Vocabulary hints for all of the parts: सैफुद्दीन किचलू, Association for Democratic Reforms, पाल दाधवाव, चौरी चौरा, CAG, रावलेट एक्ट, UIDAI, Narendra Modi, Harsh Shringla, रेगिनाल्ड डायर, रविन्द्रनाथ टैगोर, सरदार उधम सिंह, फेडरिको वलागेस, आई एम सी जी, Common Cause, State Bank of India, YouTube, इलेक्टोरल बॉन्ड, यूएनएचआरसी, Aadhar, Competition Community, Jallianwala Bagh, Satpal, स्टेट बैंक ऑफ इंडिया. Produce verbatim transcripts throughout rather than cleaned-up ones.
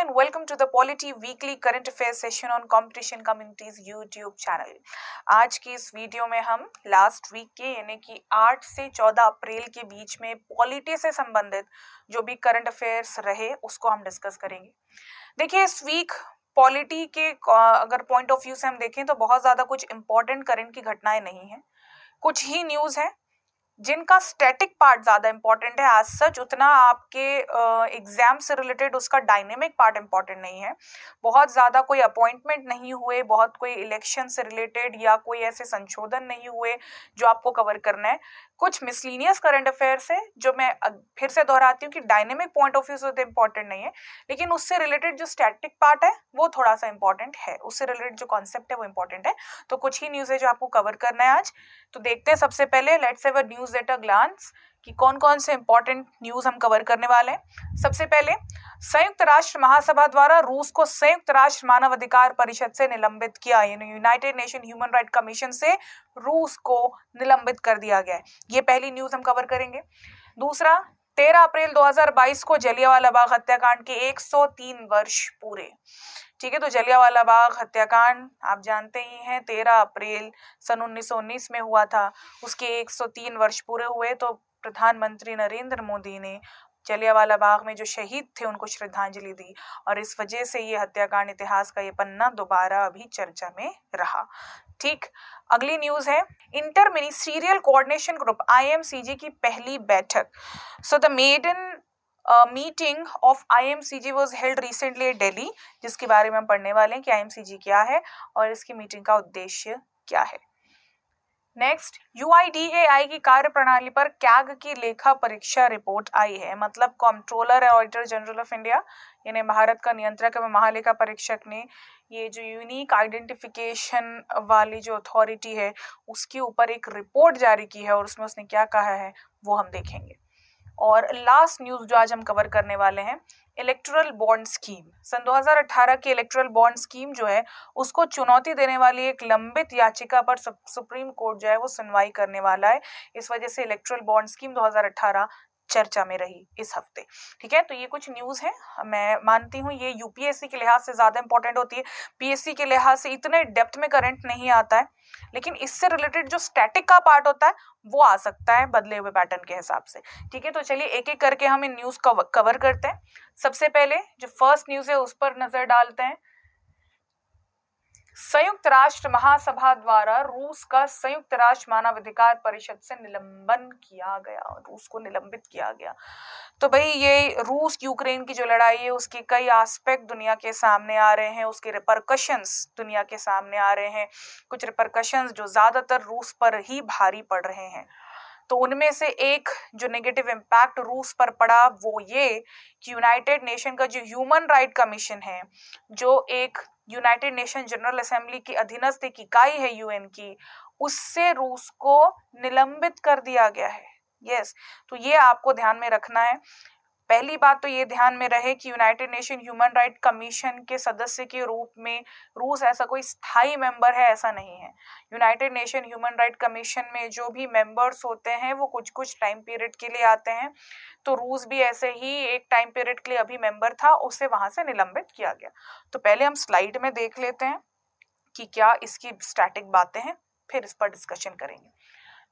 and welcome to the Polity Weekly Current Affairs session on Competition Communities YouTube channel. आज की इस video में हम लास्ट वीक के यानी कि आठ से चौदह अप्रैल के बीच में पॉलिटी से संबंधित जो भी करंट अफेयर्स रहे उसको हम डिस्कस करेंगे. देखिए इस वीक पॉलिटी के अगर पॉइंट ऑफ व्यू से हम देखें तो बहुत ज़्यादा कुछ इम्पोर्टेंट करंट की घटनाएं नहीं हैं, कुछ ही न्यूज़ है जिनका स्टैटिक पार्ट ज़्यादा इम्पॉर्टेंट है. आज सच उतना आपके एग्जाम से रिलेटेड उसका डायनेमिक पार्ट इम्पॉर्टेंट नहीं है. बहुत ज़्यादा कोई अपॉइंटमेंट नहीं हुए, बहुत कोई इलेक्शन से रिलेटेड या कोई ऐसे संशोधन नहीं हुए जो आपको कवर करना है. कुछ मिसलिनियस करंट अफेयर्स है जो मैं फिर से दोहराती हूँ कि डायनेमिक पॉइंट ऑफ व्यू से तो इम्पॉर्टेंट नहीं है, लेकिन उससे रिलेटेड जो स्टैटिक पार्ट है वो थोड़ा सा इम्पॉर्टेंट है, उससे रिलेटेड जो कॉन्सेप्ट है वो इम्पॉर्टेंट है. तो कुछ ही न्यूज़ है जो आपको कवर करना है आज. तो देखते हैं सबसे पहले let's have a news at a glance कि कौन कौन से इंपॉर्टेंट न्यूज हम कवर करने वाले हैं. सबसे पहले संयुक्त राष्ट्र महासभा द्वारा रूस को संयुक्त राष्ट्र मानवाधिकार परिषद से निलंबित किया, यानी United Nation human right commission से रूस को निलंबित कर दिया गया है. ये पहली न्यूज हम कवर करेंगे. दूसरा, तेरह अप्रैल दो हज़ार बाईस को जलियांवाला बाग हत्याकांड के एक सौ तीन वर्ष पूरे. ठीक है, तो जलियांवाला बाग हत्याकांड आप जानते ही हैं तेरह अप्रैल सन उन्नीस सौ उन्नीस में हुआ था, उसके एक सौ तीन वर्ष पूरे हुए. तो प्रधानमंत्री नरेंद्र मोदी ने जलियांवाला बाग में जो शहीद थे उनको श्रद्धांजलि दी और इस वजह से ये हत्याकांड इतिहास का ये पन्ना दोबारा अभी चर्चा में रहा. ठीक, अगली न्यूज़ है inter ministerial coordination group आई एम सी जी की पहली बैठक. So the maiden meeting of आई एम सी जी was held recently Delhi, जिसके बारे में हम पढ़ने वाले हैं कि आई एम सी जी क्या है और इसकी मीटिंग का उद्देश्य क्या है. Next, U I D A I की कार्यप्रणाली पर कैग की लेखा परीक्षा रिपोर्ट आई है. मतलब controller and auditor general of India यानी भारत का नियंत्रक एवं महालेखा परीक्षक ने ये जो यूनिक आइडेंटिफिकेशन वाली जो अथॉरिटी है उसके ऊपर एक रिपोर्ट जारी की है और उसमें उसने क्या कहा है वो हम देखेंगे. और लास्ट न्यूज़ जो आज हम कवर करने वाले हैं, इलेक्टोरल बॉन्ड स्कीम. सन दो हज़ार अठारह की इलेक्टोरल बॉन्ड स्कीम जो है उसको चुनौती देने वाली एक लंबित याचिका पर सुप्रीम कोर्ट जो है वो सुनवाई करने वाला है. इस वजह से इलेक्टोरल बॉन्ड स्कीम दो हज़ार अठारह चर्चा में रही इस हफ्ते. ठीक है, तो ये कुछ न्यूज़ है. मैं मानती हूँ ये यू पी एस सी के लिहाज से ज़्यादा इंपॉर्टेंट होती है, पी एस सी के लिहाज से इतने डेप्थ में करंट नहीं आता है, लेकिन इससे रिलेटेड जो स्टैटिक का पार्ट होता है वो आ सकता है बदले हुए पैटर्न के हिसाब से. ठीक है, तो चलिए एक एक करके हम इन न्यूज़ को कवर करते हैं. सबसे पहले जो फर्स्ट न्यूज़ है उस पर नज़र डालते हैं. संयुक्त राष्ट्र महासभा द्वारा रूस का संयुक्त राष्ट्र मानवाधिकार परिषद से निलंबन किया गया, रूस को निलंबित किया गया. तो भाई ये रूस यूक्रेन की जो लड़ाई है उसके कई एस्पेक्ट दुनिया के सामने आ रहे हैं, उसके रिपरकशंस दुनिया के सामने आ रहे हैं, कुछ रिपरकशंस जो ज़्यादातर रूस पर ही भारी पड़ रहे हैं. तो उनमें से एक जो नेगेटिव इम्पैक्ट रूस पर पड़ा वो ये कि यूनाइटेड नेशन का जो ह्यूमन राइट कमीशन है, जो एक यूनाइटेड नेशन जनरल असेंबली की अधीनस्थ एक इकाई है यूएन की, उससे रूस को निलंबित कर दिया गया है. यस, तो ये आपको ध्यान में रखना है. पहली बात तो ये ध्यान में रहे कि United Nation human right commission के सदस्य के रूप में रूस ऐसा कोई स्थायी मेंबर है ऐसा नहीं है. United Nation human right commission में जो भी मेंबर्स होते हैं वो कुछ कुछ टाइम पीरियड के लिए आते हैं, तो रूस भी ऐसे ही एक टाइम पीरियड के लिए अभी मेंबर था, उसे वहाँ से निलंबित किया गया. तो पहले हम स्लाइड में देख लेते हैं कि क्या इसकी स्टैटिक बातें हैं, फिर इस पर डिस्कशन करेंगे.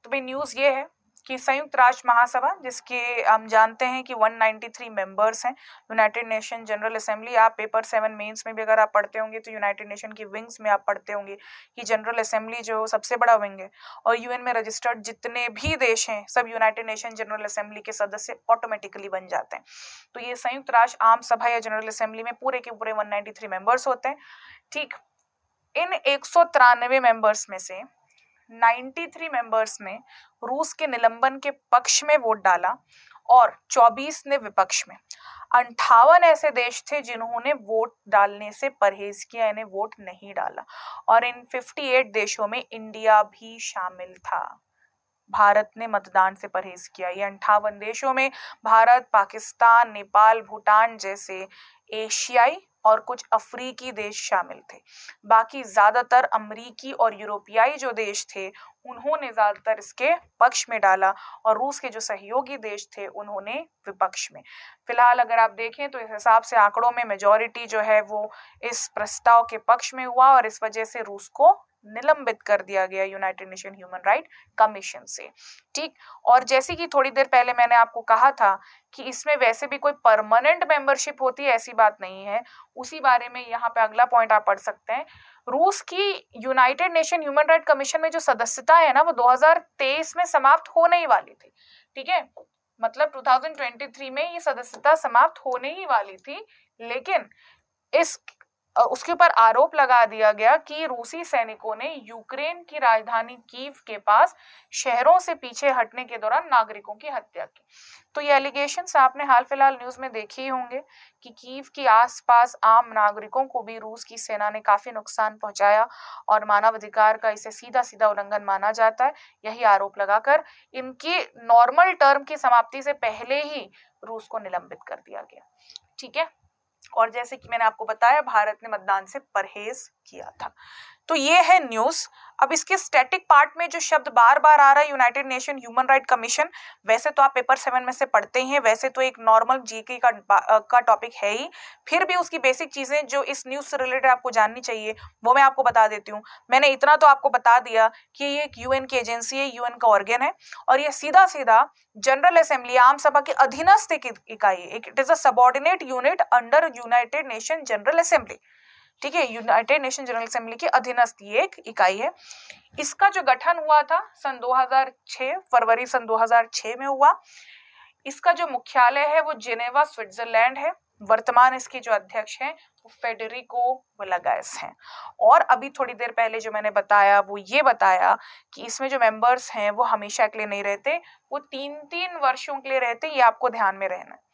तो भाई न्यूज़ ये है कि संयुक्त राष्ट्र महासभा, जिसके हम जानते हैं कि एक सौ तिरानवे मेंबर्स हैं, यूनाइटेड नेशन जनरल असेंबली, आप पेपर सेवन मेंस में भी अगर आप पढ़ते होंगे तो यूनाइटेड नेशन की विंग्स में आप पढ़ते होंगे कि जनरल असेंबली जो सबसे बड़ा विंग है और यूएन में रजिस्टर्ड जितने भी देश हैं सब यूनाइटेड नेशन जनरल असेंबली के सदस्य ऑटोमेटिकली बन जाते हैं. तो ये संयुक्त राष्ट्र आम सभा या जनरल असेंबली में पूरे के पूरे वन नाइन्टी थ्री मेंबर्स होते हैं. ठीक, इन एक सौ तिरानवे मेंबर्स में से तिरानवे मेंबर्स ने रूस के निलंबन के पक्ष में वोट डाला और चौबीस ने विपक्ष में. अंठावन ऐसे देश थे जिन्होंने वोट डालने से परहेज किया, यानी वोट नहीं डाला, और इन अट्ठावन देशों में इंडिया भी शामिल था. भारत ने मतदान से परहेज किया. ये अंठावन देशों में भारत, पाकिस्तान, नेपाल, भूटान जैसे एशियाई और कुछ अफ्रीकी देश शामिल थे। बाकी ज़्यादातर अमरीकी और यूरोपियाई जो देश थे उन्होंने ज़्यादातर इसके पक्ष में डाला और रूस के जो सहयोगी देश थे उन्होंने विपक्ष में। फिलहाल अगर आप देखें तो इस हिसाब से आंकड़ों में मेजॉरिटी जो है वो इस प्रस्ताव के पक्ष में हुआ और इस वजह से रूस को निलंबित कर दिया गया United Nation human right commission से। ठीक, और जैसे कि थोड़ी देर पहले मैंने आपको कहा था कि इसमें वैसे भी कोई परमानेंट मेंबरशिप होती है ऐसी बात नहीं है, उसी बारे में यहाँ पे अगला पॉइंट आप पढ़ सकते हैं। रूस की United Nation human right commission में जो सदस्यता है ना वो दो हज़ार तेईस में समाप्त होने ही वाली थी। ठीक है, मतलब दो हज़ार तेईस में ये सदस्यता समाप्त होने ही वाली थी, लेकिन इस उसके ऊपर आरोप लगा दिया गया कि रूसी सैनिकों ने यूक्रेन की राजधानी कीव के पास शहरों से पीछे हटने के दौरान नागरिकों की हत्या की। तो ये एलिगेशंस आपने हाल फिलहाल न्यूज़ में देखे ही होंगे कि कीव के आसपास आम नागरिकों को भी रूस की सेना ने काफ़ी नुकसान पहुंचाया और मानवाधिकार का इसे सीधा सीधा उल्लंघन माना जाता है। यही आरोप लगाकर इनकी नॉर्मल टर्म की समाप्ति से पहले ही रूस को निलंबित कर दिया गया। ठीक है, और जैसे कि मैंने आपको बताया भारत ने मतदान से परहेज किया था। तो ये है न्यूज़। अब इसके स्टैटिक पार्ट में जो शब्द बार बार आ रहा है United Nation human right commission, वैसे तो आप पेपर सेवन में से पढ़ते हैं, वैसे तो एक नॉर्मल जीके का का टॉपिक है ही, फिर भी उसकी बेसिक चीज़ें जो इस न्यूज़ से रिलेटेड आपको जाननी चाहिए वो मैं आपको बता देती हूँ। मैंने इतना तो आपको बता दिया कि ये एक यूएन की एजेंसी है, यूएन का ऑर्गन है और ये सीधा सीधा जनरल असेंबली आम सभा के अधीनस्थ एक इकाई है। It is a subordinate unit under United Nation general assembly. ठीक है, यूनाइटेड नेशन जनरल असेंबली के अधीनस्थ ये एक इकाई है। इसका जो गठन हुआ था सन दो हज़ार छह, फरवरी सन दो हज़ार छह में हुआ। इसका जो मुख्यालय है वो जिनेवा स्विट्जरलैंड है। वर्तमान इसके जो अध्यक्ष हैं वो फेडरिको वलागेस हैं। और अभी थोड़ी देर पहले जो मैंने बताया वो ये बताया कि इसमें जो मेंबर्स हैं वो हमेशा के लिए नहीं रहते, वो तीन तीन वर्षों के लिए रहते, ये आपको ध्यान में रहना है।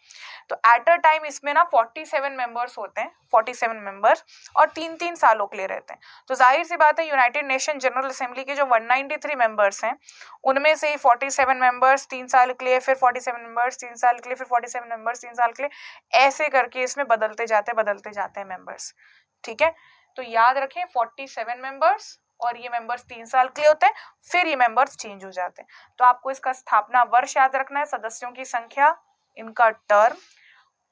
तो एट अ टाइम इसमें ना सैंतालीस मेंबर्स होते हैं, सैंतालीस मेंबर्स और तीन तीन सालों के लिए रहते हैं। तो जाहिर सी बात है यूनाइटेड नेशन जनरल असेंबली के जो एक सौ तिरानवे मेंबर्स हैं उनमें से सैंतालीस मेंबर्स तीन साल के लिए, फिर सैंतालीस मेंबर्स तीन साल के लिए, फिर सैंतालीस मेंबर्स तीन साल के लिए, ऐसे करके इसमें बदलते जाते बदलते जाते हैं मेंबर्स। ठीक है, तो याद रखें सैंतालीस मेंबर्स और ये मेंबर्स तीन साल के लिए होते हैं, फिर ये मेंबर्स चेंज हो जाते हैं। तो आपको इसका स्थापना वर्ष याद रखना है, सदस्यों की संख्या, इनका टर्म,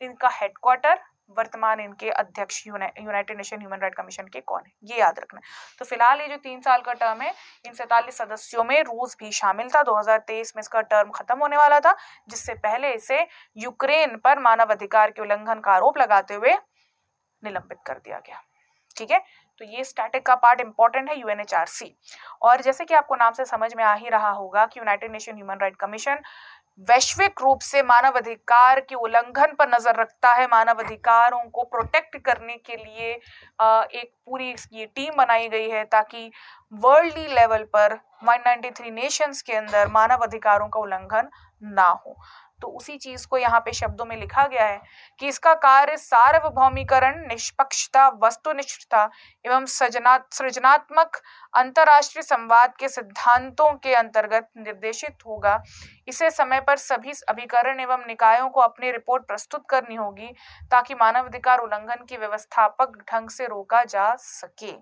इनका हेडक्वार्टर, वर्तमान इनके अध्यक्ष United Nation human right commission के कौन है, ये याद रखना। तो फिलहाल ये जो तीन साल का टर्म है, इन सैंतालीस सदस्यों में रूस भी शामिल था। दो हज़ार तेईस में इसका टर्म खत्म होने वाला था, जिससे पहले इसे यूक्रेन पर मानवाधिकार के उल्लंघन का आरोप लगाते हुए निलंबित कर दिया गया। ठीक है, तो ये स्टैटिक का पार्ट इंपॉर्टेंट है यूएनएचआरसी। और जैसे कि आपको नाम से समझ में आ ही रहा होगा कि United Nation human right commission वैश्विक रूप से मानवाधिकार के उल्लंघन पर नजर रखता है। मानवाधिकारों को प्रोटेक्ट करने के लिए एक पूरी ये टीम बनाई गई है ताकि वर्ल्डली लेवल पर एक सौ तिरानवे नेशंस के अंदर मानवाधिकारों का उल्लंघन ना हो। तो उसी चीज को यहाँ पे शब्दों में लिखा गया है कि इसका कार्य सार्वभौमिकरण, निष्पक्षता, वस्तुनिष्ठता एवं सृजनात्मक अंतर्राष्ट्रीय संवाद के सिद्धांतों के अंतर्गत निर्देशित होगा। इसे समय पर सभी अभिकरण एवं निकायों को अपनी रिपोर्ट प्रस्तुत करनी होगी ताकि मानवाधिकार उल्लंघन की व्यवस्थापक ढंग से रोका जा सके।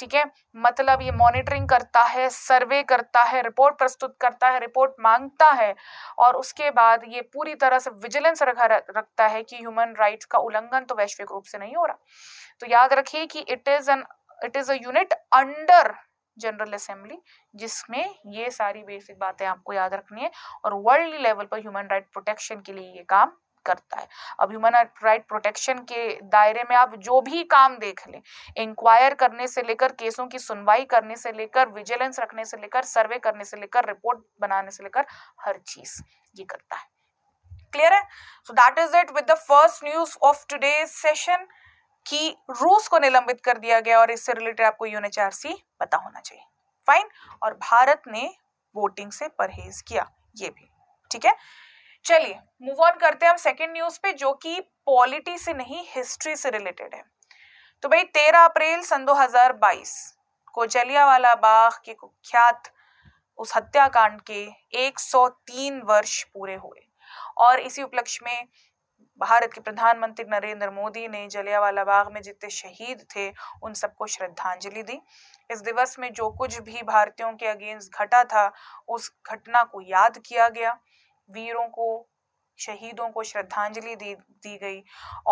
ठीक है, मतलब ये मॉनिटरिंग करता है, सर्वे करता है, रिपोर्ट प्रस्तुत करता है, रिपोर्ट मांगता है और उसके बाद ये पूरी तरह से विजिलेंस रखा रखता है कि ह्यूमन राइट्स का उल्लंघन तो वैश्विक रूप से नहीं हो रहा। तो याद रखिए कि it is an it is a unit under general assembly, जिसमें ये सारी बेसिक बातें आपको याद रखनी है और वर्ल्ड लेवल पर ह्यूमन राइट प्रोटेक्शन के लिए ये काम करता है। अब ह्यूमन राइट प्रोटेक्शन के दायरे में आप जो भी काम देख लें, इंक्वायर करने से लेकर केसों की सुनवाई करने से लेकर विजिलेंस रखने से लेकर सर्वे करने से लेकर रिपोर्ट बनाने से लेकर हर चीज ये करता है। क्लियर है? So that is it with the first news of today's session कि रूस को निलंबित कर दिया गया और इससे रिलेटेड आपको यूएनएचआरसी पता होना चाहिए। फाइन। और भारत ने वोटिंग से परहेज किया, ये भी ठीक है। चलिए मूव ऑन करते हैं हम सेकंड न्यूज पे, जो कि पॉलिटी से नहीं हिस्ट्री से रिलेटेड है। तो भाई तेरह अप्रैल सन दो हज़ार बाईस को जलियांवाला बाग के कुख्यात उस हत्याकांड के एक सौ तीन वर्ष पूरे हुए और इसी उपलक्ष्य में भारत के प्रधानमंत्री नरेंद्र मोदी ने जलियांवाला बाग में जितने शहीद थे उन सबको श्रद्धांजलि दी। इस दिवस में जो कुछ भी भारतीयों के अगेंस्ट घटा था उस घटना को याद किया गया, वीरों को, शहीदों को श्रद्धांजलि दी दी गई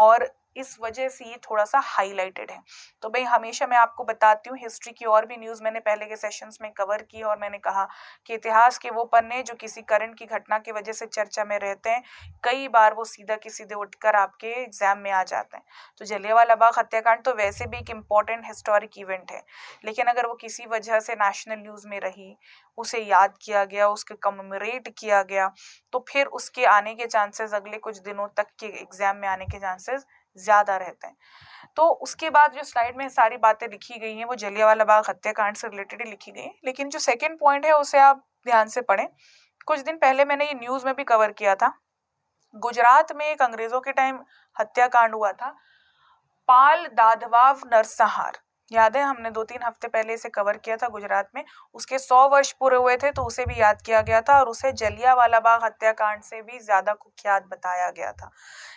और इस वजह से ये थोड़ा सा हाईलाइटेड है। तो भाई हमेशा मैं आपको बताती हूँ, हिस्ट्री की और भी न्यूज़ मैंने पहले के सेशंस में कवर की और मैंने कहा कि इतिहास के वो पन्ने जो किसी करंट की घटना की वजह से चर्चा में रहते हैं, कई बार वो सीधा कि सीधे उठकर आपके एग्जाम में आ जाते हैं। तो जलियांवाला बाग हत्याकांड तो वैसे भी एक इम्पॉर्टेंट हिस्टोरिक इवेंट है, लेकिन अगर वो किसी वजह से नेशनल न्यूज़ में रही, उसे याद किया गया, उसके कमेमोरेट किया गया, तो फिर उसके आने के चांसेस अगले कुछ दिनों तक के एग्जाम में आने के चांसेस ज्यादा रहते हैं। तो उसके बाद जो स्लाइड में सारी बातें लिखी गई हैं वो जलियांवाला बाग हत्याकांड से रिलेटेड ही लिखी गई हैं, लेकिन जो सेकंड पॉइंट है उसे आप ध्यान से पढ़ें। कुछ दिन पहले मैंने ये न्यूज़ में भी कवर किया था, गुजरात में एक अंग्रेजों के टाइम हत्याकांड हुआ था, पाल दाधवाव नरसंहार, याद है हमने दो तीन हफ्ते पहले इसे कवर किया था। गुजरात में उसके सौ वर्ष पूरे हुए थे तो उसे भी याद किया गया था और उसे जलियांवाला बाग हत्याकांड से भी ज़्यादा कुख्यात बताया गया था,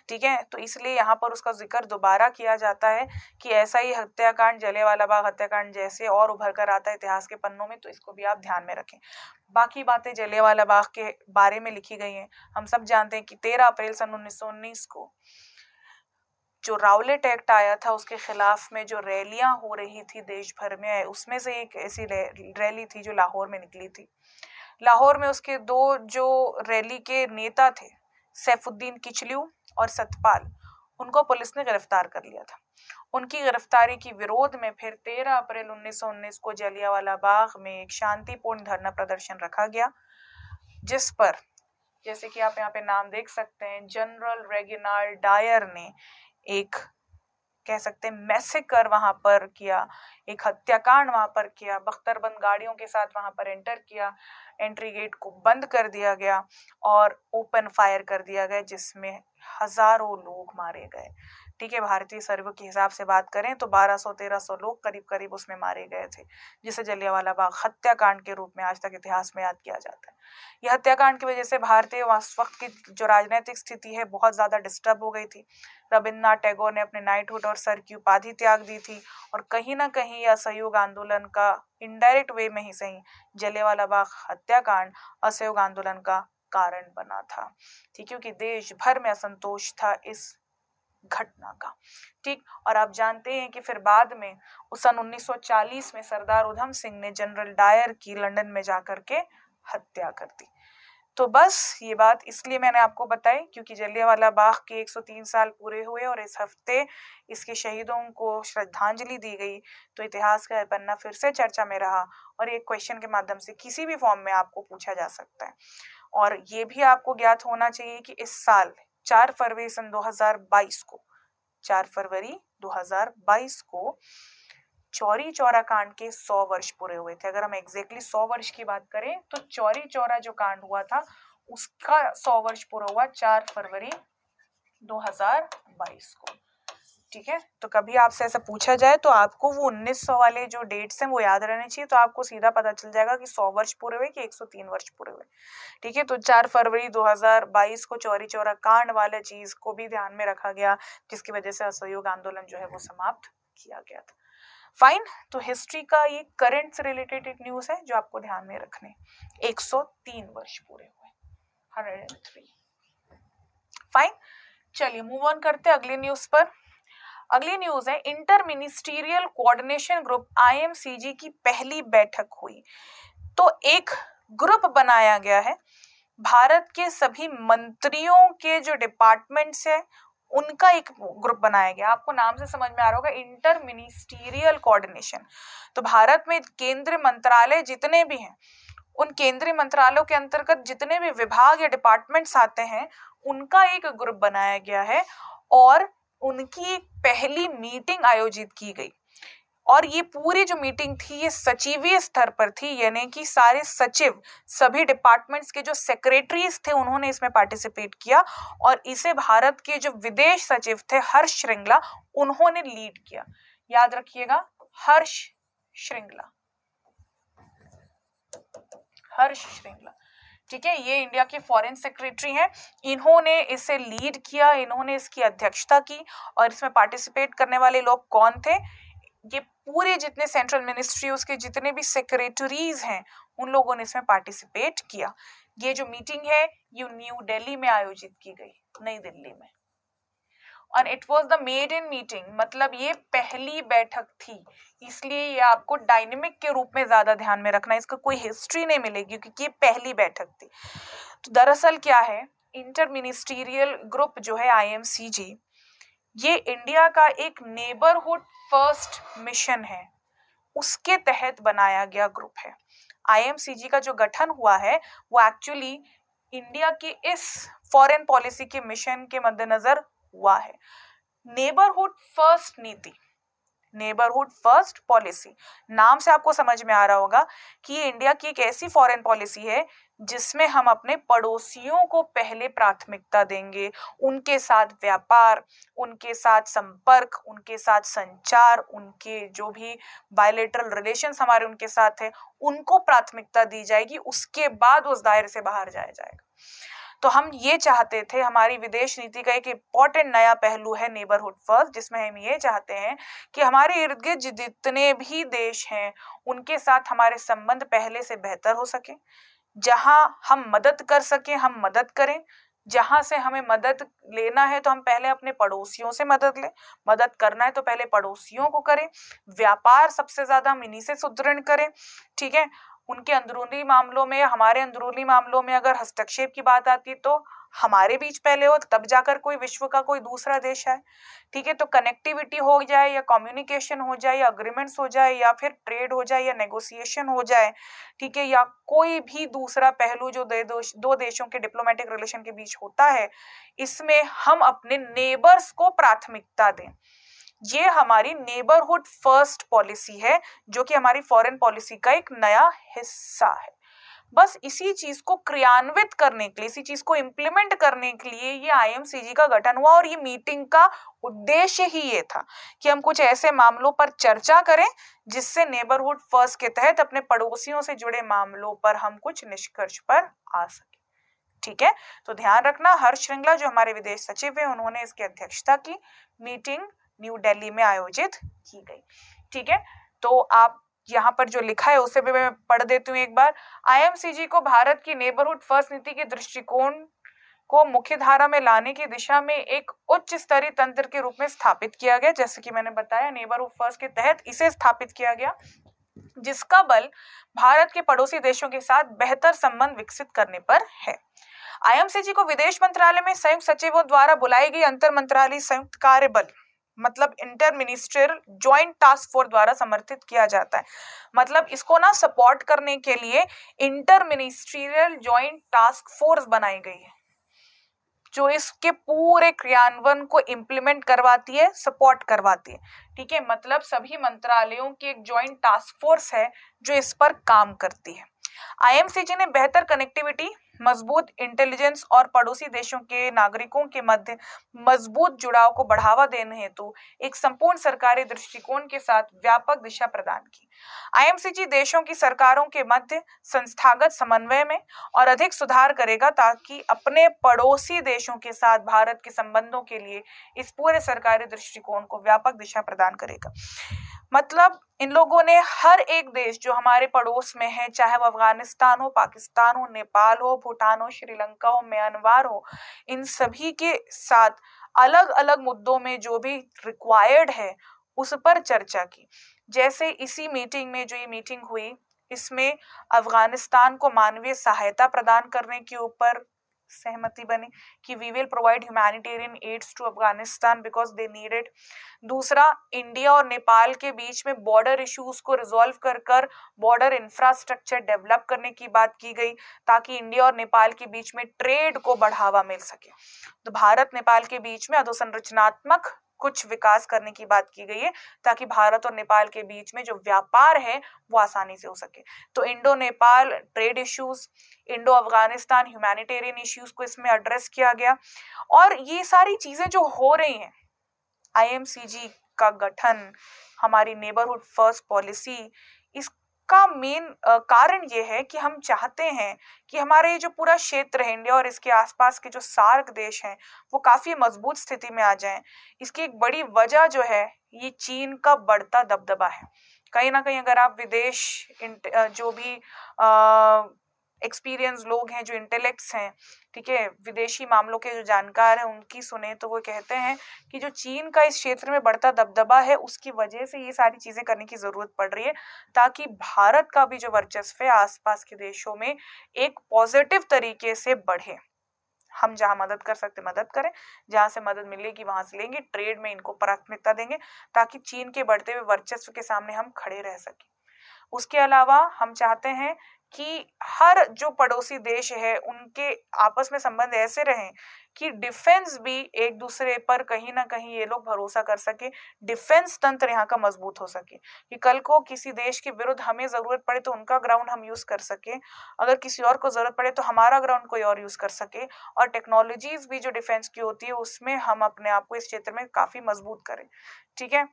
ठीक है। तो इसलिए यहाँ पर उसका जिक्र दोबारा किया जाता है कि ऐसा ही हत्याकांड जलियांवाला बाग हत्याकांड जैसे और उभर कर आता है इतिहास के पन्नों में, तो इसको भी आप ध्यान में रखें। बाकी बातें जलियांवाला बाग के बारे में लिखी गई हैं। हम सब जानते हैं कि तेरह अप्रैल सन उन्नीस सौ उन्नीस को जो रावलेट एक्ट आया था उसके खिलाफ में जो रैलियां हो रही थी देश भर में, उसमें से एक ऐसी रैली थी जो लाहौर में निकली थी। लाहौर में उसके दो जो रैली के नेता थे, सैफुद्दीन किचलू और सतपाल, उनको पुलिस ने गिरफ्तार कर लिया था। उनकी गिरफ्तारी की विरोध में फिर तेरह अप्रैल उन्नीस सौ उन्नीस को जलियांवाला बाग में एक शांतिपूर्ण धरना प्रदर्शन रखा गया, जिस पर, जैसे कि आप यहाँ पे नाम देख सकते हैं, जनरल रेगिनाल्ड डायर ने एक कह सकते हैं मैसेकर वहां पर किया, एक हत्याकांड वहां पर किया, बख्तरबंद गाड़ियों के साथ वहां पर एंटर किया, एंट्री गेट को बंद कर दिया गया और ओपन फायर कर दिया गया जिसमें हजारों लोग मारे गए, ठीक है। भारतीय सर्वे के हिसाब से बात करें तो बारह सौ तेरह सौ लोग करीब करीब उसमें मारे गए थे, जिसे जलियांवाला बाग हत्याकांड के रूप में आज तक इतिहास में याद किया जाता है। यह हत्याकांड की वजह से भारतीय उस वक्त की जो राजनीतिक स्थिति है बहुत ज़्यादा डिस्टर्ब हो गई थी। रविन्द्रनाथ टैगोर ने अपने नाइटहुड और सर की उपाधि त्याग दी थी और कहीं ना कहीं यह असहयोग आंदोलन का इनडायरेक्ट वे में ही सही जलियांवाला बाग हत्याकांड असहयोग आंदोलन का कारण बना था, ठीक, क्योंकि देश भर में असंतोष था इस घटना का, ठीक। और आप जानते हैं कि फिर बाद में उस सन उन्नीस सौ चालीस में सरदार उधम सिंह ने जनरल डायर की लंदन में जाकर के हत्या कर दी। तो बस ये बात इसलिए मैंने आपको बताई क्योंकि जलियांवाला बाग के एक सौ तीन साल पूरे हुए और इस हफ्ते इसके शहीदों को श्रद्धांजलि दी गई। तो इतिहास का पन्ना फिर से चर्चा में रहा और एक क्वेश्चन के माध्यम से किसी भी फॉर्म में आपको पूछा जा सकता है। और ये भी आपको ज्ञात होना चाहिए कि इस साल चार फरवरी सन दो हज़ार बाईस को चार फरवरी दो हज़ार बाईस को चौरी चौरा कांड के सौ वर्ष पूरे हुए थे। अगर हम एग्जैक्टली सौ वर्ष की बात करें तो चौरी चौरा जो कांड हुआ था उसका सौ वर्ष पूरा हुआ चार फरवरी दो हज़ार बाईस को, ठीक है। तो कभी आपसे ऐसा पूछा जाए तो आपको वो उन्नीस सौ वाले जो डेट्स हैं वो याद रहने चाहिए, तो आपको सीधा पता चल जाएगा कि सौ वर्ष पूरे हुए कि एक सौ तीन वर्ष पूरे हुए, ठीक है। तो चार फरवरी दो हज़ार बाईस को चौरी चौरा कांड वाला चीज को भी ध्यान में रखा गया जिसकी वजह से असहयोग आंदोलन जो है वो समाप्त किया गया था। फाइन, तो हिस्ट्री का ये करंट से रिलेटेड एक न्यूज है जो आपको ध्यान में रखने, एक सौ तीन वर्ष पूरे हुए, एक सौ तीन। फाइन, चलिए मूव ऑन करते हैं अगली न्यूज पर। अगली न्यूज है inter ministerial coordination group आई एम सी जी की पहली बैठक हुई। तो एक ग्रुप बनाया गया है, भारत के सभी मंत्रियों के जो डिपार्टमेंट्स है उनका एक ग्रुप बनाया गया। आपको नाम से समझ में आ रहा होगा, इंटर मिनिस्ट्रियल कोऑर्डिनेशन। तो भारत में केंद्रीय मंत्रालय जितने भी हैं, उन केंद्रीय मंत्रालयों के अंतर्गत जितने भी विभाग या डिपार्टमेंट्स आते हैं उनका एक ग्रुप बनाया गया है और उनकी एक पहली मीटिंग आयोजित की गई। और ये पूरी जो मीटिंग थी ये सचिवीय स्तर पर थी, यानी कि सारे सचिव, सभी डिपार्टमेंट्स के जो सेक्रेटरीज थे उन्होंने इसमें पार्टिसिपेट किया और इसे भारत के जो विदेश सचिव थे हर्ष श्रृंगला, उन्होंने लीड किया। याद रखिएगा, हर्ष श्रृंगला, हर्ष श्रृंगला, ठीक है, ये इंडिया के फॉरेन सेक्रेटरी हैं, इन्होंने इसे लीड किया, इन्होंने इसकी अध्यक्षता की, और इसमें पार्टिसिपेट करने वाले लोग कौन थे, ये पूरे जितने सेंट्रल मिनिस्ट्री उसके जितने भी सेक्रेटरीज हैं उन लोगों ने इसमें पार्टिसिपेट किया। ये जो मीटिंग है ये न्यू दिल्ली में आयोजित की गई, नई दिल्ली में, और it was the maiden meeting, मतलब ये पहली बैठक थी, इसलिए ये आपको डायनेमिक के रूप में ज़्यादा ध्यान में रखना, इसका कोई हिस्ट्री नहीं मिलेगी क्योंकि ये पहली बैठक थी। तो दरअसल क्या है, इंटर मिनिस्टीरियल ग्रुप जो है आई एम सी जी, ये इंडिया का एक नेबरहुड फर्स्ट मिशन है, उसके तहत बनाया गया ग्रुप है। आई एम सी जी का जो गठन हुआ है वो एक्चुअली इंडिया की इस फॉरेन पॉलिसी के मिशन के मद्देनज़र हुआ है। नेबरहुड फर्स्ट नीति, नेबरहुड फर्स्ट पॉलिसी, नाम से आपको समझ में आ रहा होगा कि ये इंडिया की एक ऐसी फॉरेन पॉलिसी है जिसमें हम अपने पड़ोसियों को पहले प्राथमिकता देंगे, उनके साथ व्यापार, उनके साथ संपर्क, उनके साथ संचार, उनके जो भी बायलेटरल रिलेशंस हमारे उनके साथ है उनको प्राथमिकता दी जाएगी, उसके बाद उस दायरे से बाहर जाया जाएगा। तो हम ये चाहते थे, हमारी विदेश नीति का एक इम्पॉर्टेंट नया पहलू है नेबरहुड फर्स्ट, जिसमें हम ये चाहते हैं कि हमारे इर्द गिर्द जितने भी देश हैं उनके साथ हमारे संबंध पहले से बेहतर हो सके, जहां हम मदद कर सकें हम मदद करें, जहां से हमें मदद लेना है तो हम पहले अपने पड़ोसियों से मदद लें, मदद करना है तो पहले पड़ोसियों को करें, व्यापार सबसे ज़्यादा हम इन्हीं से सुदृढ़ करें, ठीक है। उनके अंदरूनी मामलों में, हमारे अंदरूनी मामलों में अगर हस्तक्षेप की बात आती है तो हमारे बीच पहले हो, तब जाकर कोई विश्व का कोई दूसरा देश है, ठीक है। तो कनेक्टिविटी हो जाए या कम्युनिकेशन हो जाए या अग्रीमेंट्स हो जाए या फिर ट्रेड हो जाए या नेगोशिएशन हो जाए, ठीक है, या कोई भी दूसरा पहलू जो दो देशों के डिप्लोमेटिक रिलेशन के बीच होता है, इसमें हम अपने नेबर्स को प्राथमिकता दें। ये हमारी नेबरहुड फर्स्ट पॉलिसी है जो कि हमारी फॉरेन पॉलिसी का एक नया हिस्सा है। बस इसी चीज़ को क्रियान्वित करने के लिए, इसी चीज़ को इम्प्लीमेंट करने के लिए ये आई एम सी जी का गठन हुआ, और ये मीटिंग का उद्देश्य ही ये था कि हम कुछ ऐसे मामलों पर चर्चा करें जिससे नेबरहुड फर्स्ट के तहत अपने पड़ोसियों से जुड़े मामलों पर हम कुछ निष्कर्ष पर आ सकें, ठीक है। तो ध्यान रखना, हर्ष श्रृंगला जो हमारे विदेश सचिव हैं उन्होंने इसकी अध्यक्षता की, मीटिंग न्यू दिल्ली में आयोजित की गई, ठीक है। तो आप यहाँ पर जो लिखा है उसे भी मैं पढ़ देती हूँ एक बार। आई एम सी जी को भारत की नेबरहुड फर्स्ट नीति के दृष्टिकोण को मुख्य धारा में लाने की दिशा में एक उच्च स्तरीय तंत्र के रूप में स्थापित किया गया, जैसे कि मैंने बताया नेबरहुड फर्स्ट के तहत इसे स्थापित किया गया, जिसका बल भारत के पड़ोसी देशों के साथ बेहतर संबंध विकसित करने पर है। आई एम सी जी को विदेश मंत्रालय में संयुक्त सचिवों द्वारा बुलाई गई अंतर मंत्रालय संयुक्त कार्य बल, मतलब inter ministerial joint task force द्वारा समर्थित किया जाता है। मतलब इसको ना सपोर्ट करने के लिए inter ministerial joint task force बनाई गई है जो इसके पूरे क्रियान्वयन को इम्प्लीमेंट करवाती है, सपोर्ट करवाती है, ठीक है। मतलब सभी मंत्रालयों की एक ज्वाइंट टास्क फोर्स है जो इस पर काम करती है। आई एम सी जी ने बेहतर कनेक्टिविटी, मजबूत इंटेलिजेंस और पड़ोसी देशों के नागरिकों के मध्य मजबूत जुड़ाव को बढ़ावा देने हेतु एक संपूर्ण सरकारी दृष्टिकोण के साथ व्यापक दिशा प्रदान की। आई एम सी जी देशों की सरकारों के मध्य संस्थागत समन्वय में और अधिक सुधार करेगा ताकि अपने पड़ोसी देशों के साथ भारत के संबंधों के लिए इस पूरे सरकारी दृष्टिकोण को व्यापक दिशा प्रदान करेगा। मतलब इन लोगों ने हर एक देश जो हमारे पड़ोस में है, चाहे वो अफगानिस्तान हो, पाकिस्तान हो, नेपाल हो, भूटान हो, श्रीलंका हो, म्यांमार हो, इन सभी के साथ अलग अलग मुद्दों में जो भी रिक्वायर्ड है उस पर चर्चा की। जैसे इसी मीटिंग में, जो ये मीटिंग हुई, इसमें अफगानिस्तान को मानवीय सहायता प्रदान करने के ऊपर सहमति बनी कि we will provide humanitarian aids to Afghanistan because they need it. दूसरा, इंडिया और नेपाल के बीच में बॉर्डर इश्यूज को रिजॉल्व कर कर बॉर्डर इंफ्रास्ट्रक्चर डेवलप करने की बात की गई ताकि इंडिया और नेपाल के बीच में ट्रेड को बढ़ावा मिल सके। तो भारत नेपाल के बीच में अधोसंरचनात्मक कुछ विकास करने की बात की गई है ताकि भारत और नेपाल के बीच में जो व्यापार है वो आसानी से हो सके। तो Indo Nepal trade issues, Indo Afghanistan humanitarian issues को इसमें एड्रेस किया गया। और ये सारी चीज़ें जो हो रही हैं, आई एम सी जी का गठन, हमारी नेबरहुड फर्स्ट पॉलिसी, इस इसका मेन कारण ये है कि हम चाहते हैं कि हमारे ये जो पूरा क्षेत्र है इंडिया और इसके आसपास के जो सार्क देश हैं वो काफ़ी मजबूत स्थिति में आ जाएं। इसकी एक बड़ी वजह जो है ये चीन का बढ़ता दबदबा है। कहीं ना कहीं अगर आप विदेश जो भी आ, एक्सपीरियंस लोग हैं, जो इंटेलेक्ट्स हैं, ठीक है, विदेशी मामलों के जो जानकार हैं उनकी सुने तो वो कहते हैं कि जो चीन का इस क्षेत्र में बढ़ता दबदबा है उसकी वजह से ये सारी चीज़ें करने की ज़रूरत पड़ रही है ताकि भारत का भी जो वर्चस्व है आसपास के देशों में एक पॉजिटिव तरीके से बढ़े। हम जहाँ मदद कर सकते मदद करें, जहाँ से मदद मिलेगी वहाँ से लेंगे, ट्रेड में इनको प्राथमिकता देंगे ताकि चीन के बढ़ते हुए वर्चस्व के सामने हम खड़े रह सकें। उसके अलावा हम चाहते हैं कि हर जो पड़ोसी देश है उनके आपस में संबंध ऐसे रहें कि डिफेंस भी एक दूसरे पर कहीं ना कहीं ये लोग भरोसा कर सके, डिफेंस तंत्र यहाँ का मजबूत हो सके कि कल को किसी देश के विरुद्ध हमें ज़रूरत पड़े तो उनका ग्राउंड हम यूज़ कर सके, अगर किसी और को ज़रूरत पड़े तो हमारा ग्राउंड कोई और यूज़ कर सके, और टेक्नोलॉजीज़ भी जो डिफेंस की होती है उसमें हम अपने आप को इस क्षेत्र में काफ़ी मजबूत करें। ठीक है,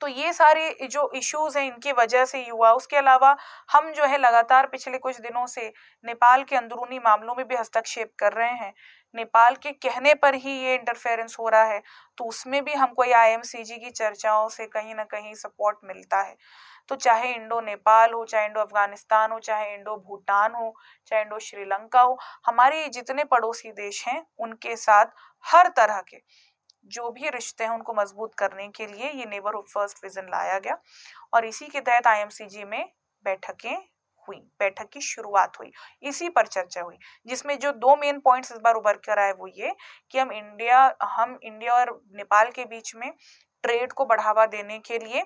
तो ये सारे जो इश्यूज़ हैं इनकी वजह से हुआ। उसके अलावा हम जो है लगातार पिछले कुछ दिनों से नेपाल के अंदरूनी मामलों में भी हस्तक्षेप कर रहे हैं। नेपाल के कहने पर ही ये इंटरफेरेंस हो रहा है तो उसमें भी हमको ये आई एम सी जी की चर्चाओं से कहीं ना कहीं सपोर्ट मिलता है। तो चाहे इंडो नेपाल हो, चाहे इंडो अफगानिस्तान हो, चाहे इंडो भूटान हो, चाहे इंडो श्रीलंका हो, हमारे जितने पड़ोसी देश हैं उनके साथ हर तरह के जो भी रिश्ते हैं उनको मजबूत करने के लिए ये नेबरहुड फर्स्ट विजन लाया गया और इसी के तहत आई एम सी जी में बैठकें हुई, बैठक की शुरुआत हुई, इसी पर चर्चा हुई, जिसमें जो दो मेन पॉइंट्स इस बार उभर कर आए वो ये कि हम इंडिया हम इंडिया और नेपाल के बीच में ट्रेड को बढ़ावा देने के लिए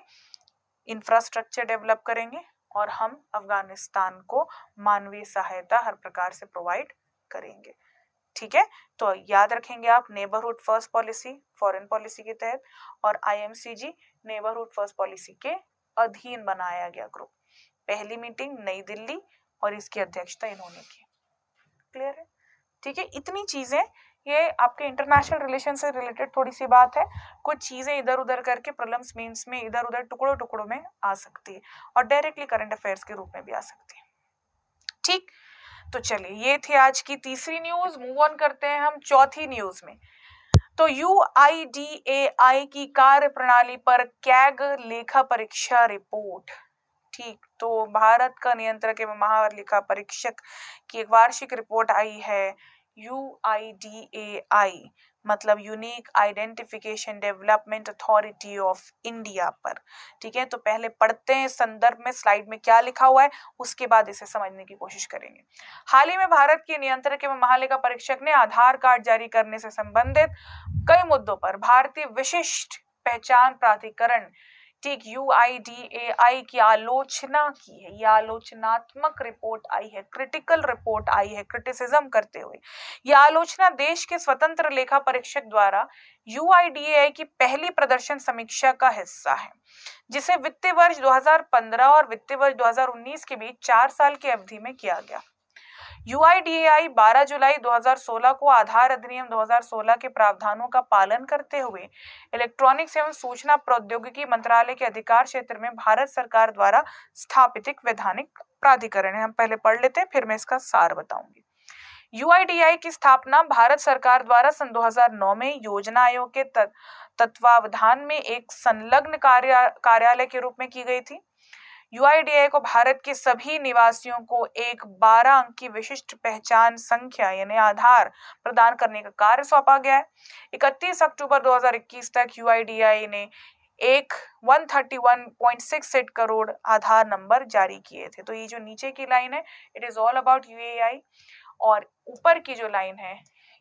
इंफ्रास्ट्रक्चर डेवलप करेंगे और हम अफगानिस्तान को मानवीय सहायता हर प्रकार से प्रोवाइड करेंगे। ठीक है, तो याद रखेंगे आप neighbourhood first policy foreign policy के तहत और आई एम सी जी neighbourhood first policy के अधीन बनाया गया ग्रुप। पहली मीटिंग नई दिल्ली और इसकी अध्यक्षता इन्होंने की। क्लियर है? ठीक है, इतनी चीजें, ये आपके इंटरनेशनल रिलेशन से रिलेटेड थोड़ी सी बात है। कुछ चीज़ें इधर उधर करके प्रॉब्लम्स मेंस में इधर उधर टुकड़ों टुकड़ों में आ सकती है और डायरेक्टली करंट अफेयर्स के रूप में भी आ सकती है। ठीक, तो चलिए ये थी आज की तीसरी न्यूज। मूव ऑन करते हैं हम चौथी न्यूज में। तो you I D A I की कार्य प्रणाली पर कैग लेखा परीक्षा रिपोर्ट। ठीक, तो भारत का नियंत्रक एवं महालेखा परीक्षक की एक वार्षिक रिपोर्ट आई है। You I D A I मतलब unique identification development authority of India पर। ठीक है, तो पहले पढ़ते हैं संदर्भ में स्लाइड में क्या लिखा हुआ है, उसके बाद इसे समझने की कोशिश करेंगे। हाल ही में भारत के नियंत्रक एवं महालेखा परीक्षक ने आधार कार्ड जारी करने से संबंधित कई मुद्दों पर भारतीय विशिष्ट पहचान प्राधिकरण ठीक you I D A I की आलोचना की है। यह आलोचनात्मक रिपोर्ट आई है, क्रिटिकल रिपोर्ट आई है, क्रिटिसिज्म करते हुए। यह आलोचना देश के स्वतंत्र लेखा परीक्षक द्वारा you I D A I की पहली प्रदर्शन समीक्षा का हिस्सा है, जिसे वित्तीय वर्ष दो हज़ार पंद्रह और वित्तीय वर्ष दो हज़ार उन्नीस के बीच चार साल की अवधि में किया गया। यू आई डी ए आई बारह जुलाई दो हज़ार सोलह को आधार अधिनियम दो हज़ार सोलह के प्रावधानों का पालन करते हुए इलेक्ट्रॉनिक्स एवं सूचना प्रौद्योगिकी मंत्रालय के अधिकार क्षेत्र में भारत सरकार द्वारा स्थापित एक वैधानिक प्राधिकरण है। हम पहले पढ़ लेते हैं, फिर मैं इसका सार बताऊंगी। You I D A I की स्थापना भारत सरकार द्वारा सन दो हज़ार नौ में योजना आयोग के तत्वावधान में एक संलग्न कार्य कार्यालय के रूप में की गई थी। यू आई डी ए आई को भारत के सभी निवासियों को एक बारह अंक की विशिष्ट पहचान संख्या यानी आधार प्रदान करने का कार्य सौंपा गया है। इकतीस अक्टूबर दो हज़ार इक्कीस तक यू आई डी ए आई ने एक एक सौ इकतीस पॉइंट छह आठ करोड़ आधार नंबर जारी किए थे। तो ये जो नीचे की लाइन है it is all about U A I और ऊपर की जो लाइन है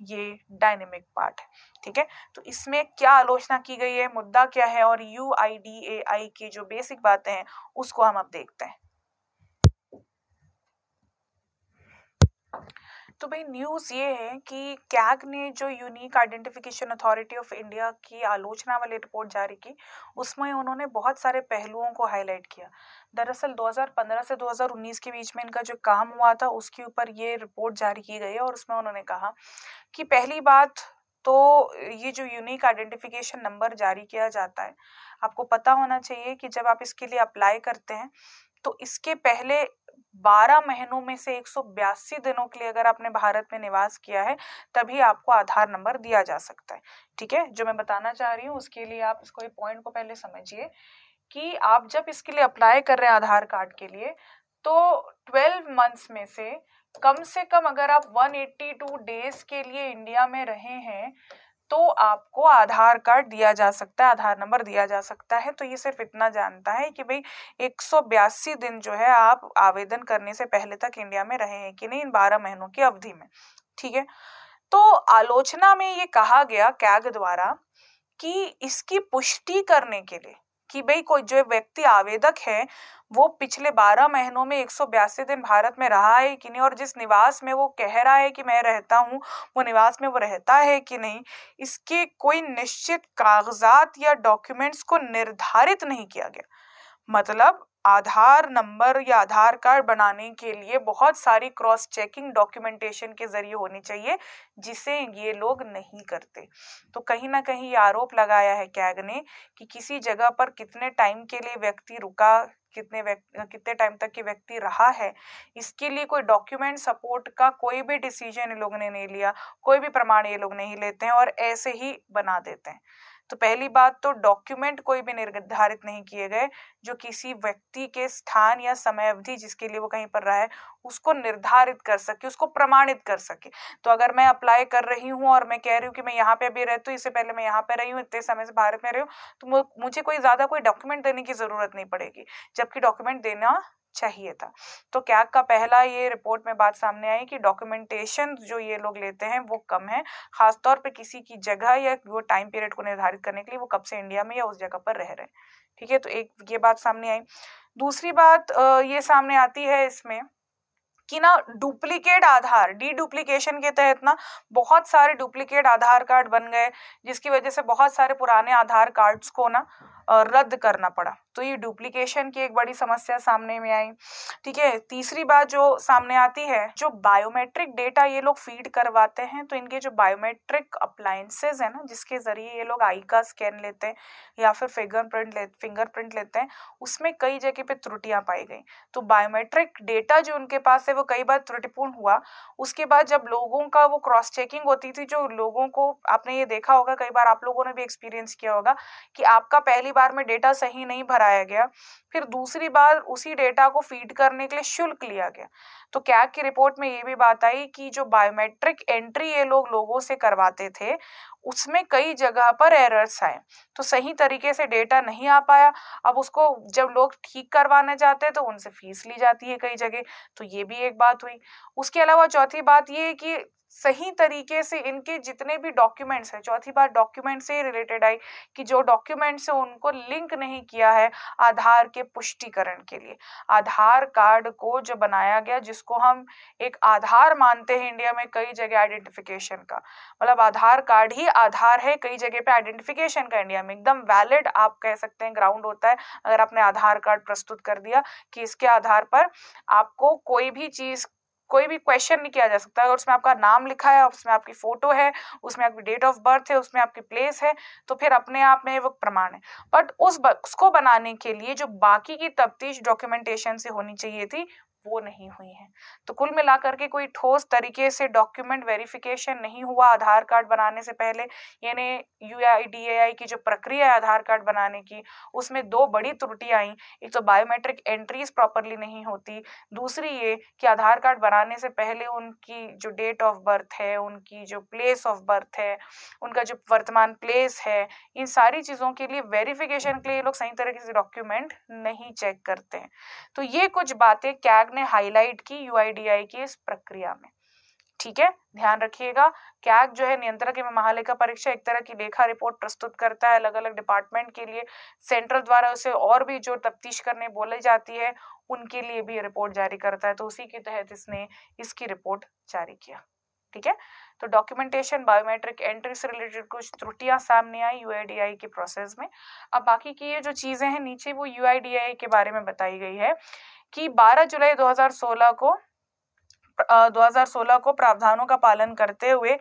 ये डायनेमिक पार्ट है। ठीक है, तो इसमें क्या आलोचना की गई है, मुद्दा क्या है और you I D A I की जो बेसिक बातें हैं उसको हम अब देखते हैं। तो भाई न्यूज़ ये है कि कैग ने जो unique identification authority of India की आलोचना वाली रिपोर्ट जारी की उसमें उन्होंने बहुत सारे पहलुओं को हाईलाइट किया। दरअसल दो हज़ार पंद्रह से दो हज़ार उन्नीस के बीच में इनका जो काम हुआ था उसके ऊपर ये रिपोर्ट जारी की गई है और उसमें उन्होंने कहा कि पहली बात तो ये जो यूनिक आइडेंटिफिकेशन नंबर जारी किया जाता है आपको पता होना चाहिए कि जब आप इसके लिए अप्लाई करते हैं तो इसके पहले बारह महीनों में से एक सौ बयासी दिनों के लिए अगर आपने भारत में निवास किया है तभी आपको आधार नंबर दिया जा सकता है। ठीक है, जो मैं बताना चाह रही हूँ उसके लिए आप इसको पॉइंट को पहले समझिए कि आप जब इसके लिए अप्लाई कर रहे हैं आधार कार्ड के लिए तो ट्वेल्व मंथ्स में से कम से कम अगर आप एक सौ बयासी डेज के लिए इंडिया में रहे हैं तो आपको आधार कार्ड दिया जा सकता है, आधार नंबर दिया जा सकता है। तो ये सिर्फ इतना जानता है कि भाई एक सौ बयासी दिन जो है आप आवेदन करने से पहले तक इंडिया में रहे हैं कि नहीं इन बारह महीनों की अवधि में। ठीक है, तो आलोचना में ये कहा गया कैग द्वारा कि इसकी पुष्टि करने के लिए कि भाई कोई जो व्यक्ति आवेदक है वो पिछले बारह महीनों में एक सौ बयासी दिन भारत में रहा है कि नहीं और जिस निवास में वो कह रहा है कि मैं रहता हूँ वो निवास में वो रहता है कि नहीं, इसके कोई निश्चित कागजात या डॉक्यूमेंट्स को निर्धारित नहीं किया गया। मतलब आधार नंबर या आधार कार्ड बनाने के लिए बहुत सारी क्रॉस चेकिंग डॉक्यूमेंटेशन के जरिए होनी चाहिए जिसे ये लोग नहीं करते। तो कहीं ना कहीं ये आरोप लगाया है कैग ने कि किसी जगह पर कितने टाइम के लिए व्यक्ति रुका, कितने कितने टाइम तक के व्यक्ति रहा है, इसके लिए कोई डॉक्यूमेंट सपोर्ट का कोई भी डिसीजन ये लोगों ने नहीं लिया, कोई भी प्रमाण ये लोग नहीं लेते हैं और ऐसे ही बना देते हैं। तो पहली बात तो डॉक्यूमेंट कोई भी निर्धारित नहीं किए गए जो किसी व्यक्ति के स्थान या समय अवधि जिसके लिए वो कहीं पर रहा है उसको निर्धारित कर सके, उसको प्रमाणित कर सके। तो अगर मैं अप्लाई कर रही हूँ और मैं कह रही हूँ कि मैं यहाँ पे अभी रहती हूँ, इससे पहले मैं यहाँ पे रही हूँ, इतने समय से भारत में रही हूँ, तो मुझे कोई ज़्यादा कोई डॉक्यूमेंट देने की ज़रूरत नहीं पड़ेगी, जबकि डॉक्यूमेंट देना चाहिए था। तो कैग का पहला ये रिपोर्ट में बात सामने आई कि डॉक्यूमेंटेशन जो ये लोग लेते हैं वो कम है, खासतौर पे किसी की जगह या वो टाइम पीरियड को निर्धारित करने के लिए वो कब से इंडिया में या उस जगह पर रह रहे हैं। ठीक है, तो एक ये बात सामने आई। दूसरी बात ये सामने आती है इसमें कि ना डुप्लीकेट आधार, डी डुप्लीकेशन के तहत ना बहुत सारे डुप्लीकेट आधार कार्ड बन गए जिसकी वजह से बहुत सारे पुराने आधार कार्ड्स को ना रद्द करना पड़ा। तो ये डुप्लीकेशन की एक बड़ी समस्या सामने में आई। ठीक है, तीसरी बात जो सामने आती है, जो बायोमेट्रिक डेटा ये लोग फीड करवाते हैं तो इनके जो बायोमेट्रिक अप्लायंसेज है ना जिसके जरिए ये लोग आई का स्कैन लेते हैं या फिर फिंगरप्रिंट ले फिंगरप्रिंट लेते हैं उसमें कई जगह पे त्रुटियां पाई गई। तो बायोमेट्रिक डेटा जो उनके पास है वो कई बार त्रुटिपूर्ण हुआ। उसके बाद जब लोगों का वो क्रॉस चेकिंग होती थी, जो लोगों को आपने ये देखा होगा, कई बार आप लोगों ने भी एक्सपीरियंस किया होगा कि आपका पहली बार में डेटा सही नहीं भराया गया, फिर दूसरी बार उसी डेटा को फीड करने के लिए शुल्क लिया गया। तो कैग की रिपोर्ट में ये भी बात आई कि जो बायोमेट्रिक एंट्री ये लोग लोगों से करवाते थे उसमें कई जगह पर एरर्स आए, तो सही तरीके से डेटा नहीं आ पाया। अब उसको जब लोग ठीक करवाने जाते हैं तो उनसे फीस ली जाती है कई जगह, तो ये भी एक बात हुई। उसके अलावा चौथी बात ये कि सही तरीके से इनके जितने भी डॉक्यूमेंट्स हैं, चौथी बार डॉक्यूमेंट से रिलेटेड आई कि जो डॉक्यूमेंट्स हैं उनको लिंक नहीं किया है आधार के पुष्टिकरण के लिए। आधार कार्ड को जो बनाया गया, जिसको हम एक आधार मानते हैं इंडिया में कई जगह आइडेंटिफिकेशन का, मतलब आधार कार्ड ही आधार है, कई जगह पे आइडेंटिफिकेशन का इंडिया में एकदम वैलिड आप कह सकते हैं ग्राउंड होता है अगर आपने आधार कार्ड प्रस्तुत कर दिया कि इसके आधार पर आपको कोई भी चीज़ कोई भी क्वेश्चन नहीं किया जा सकता। अगर उसमें आपका नाम लिखा है, उसमें आपकी फोटो है, उसमें आपकी डेट ऑफ बर्थ है, उसमें आपकी प्लेस है, तो फिर अपने आप में वो प्रमाण है। बट उस उसको बनाने के लिए जो बाकी की तफ्तीश डॉक्यूमेंटेशन से होनी चाहिए थी वो नहीं हुई है। तो कुल मिलाकर के कोई ठोस तरीके से डॉक्यूमेंट वेरिफिकेशन नहीं हुआ आधार कार्ड बनाने से पहले, यानी यूआईडीएआई की जो प्रक्रिया है आधार कार्ड बनाने की उसमें दो बड़ी त्रुटियां आई। एक तो बायोमेट्रिक एंट्रीज प्रॉपरली नहीं होती, दूसरी ये कि आधार कार्ड बनाने से पहले उनकी जो डेट ऑफ बर्थ है, उनकी जो प्लेस ऑफ बर्थ है, उनका जो वर्तमान प्लेस है, इन सारी चीज़ों के लिए वेरिफिकेशन के लिए लोग सही तरीके से डॉक्यूमेंट नहीं चेक करते हैं। तो ये कुछ बातें कैग ने हाईलाइट की यूआईडीआई की इस प्रक्रिया में। ठीक है, ध्यान रखिएगा, कैग जो है नियंत्रक एवं महालेखा परीक्षा एक तरह की लेखा रिपोर्ट प्रस्तुत करता है अलग अलग डिपार्टमेंट के लिए। सेंट्रल द्वारा उसे और भी जो तफ्तीश करने बोली जाती है उनके लिए भी रिपोर्ट जारी करता है, तो उसी के तहत इसने इसकी रिपोर्ट जारी किया। ठीक है, तो डॉक्यूमेंटेशन, बायोमेट्रिक एंट्री से रिलेटेड कुछ त्रुटियां सामने आई यूआईडीआई के प्रोसेस में। अब बाकी की ये जो चीजें हैं नीचे वो यूआईडीआई के बारे में बताई गई है कि बारह जुलाई दो हज़ार सोलह को दो हज़ार सोलह को प्रावधानों का पालन करते हुए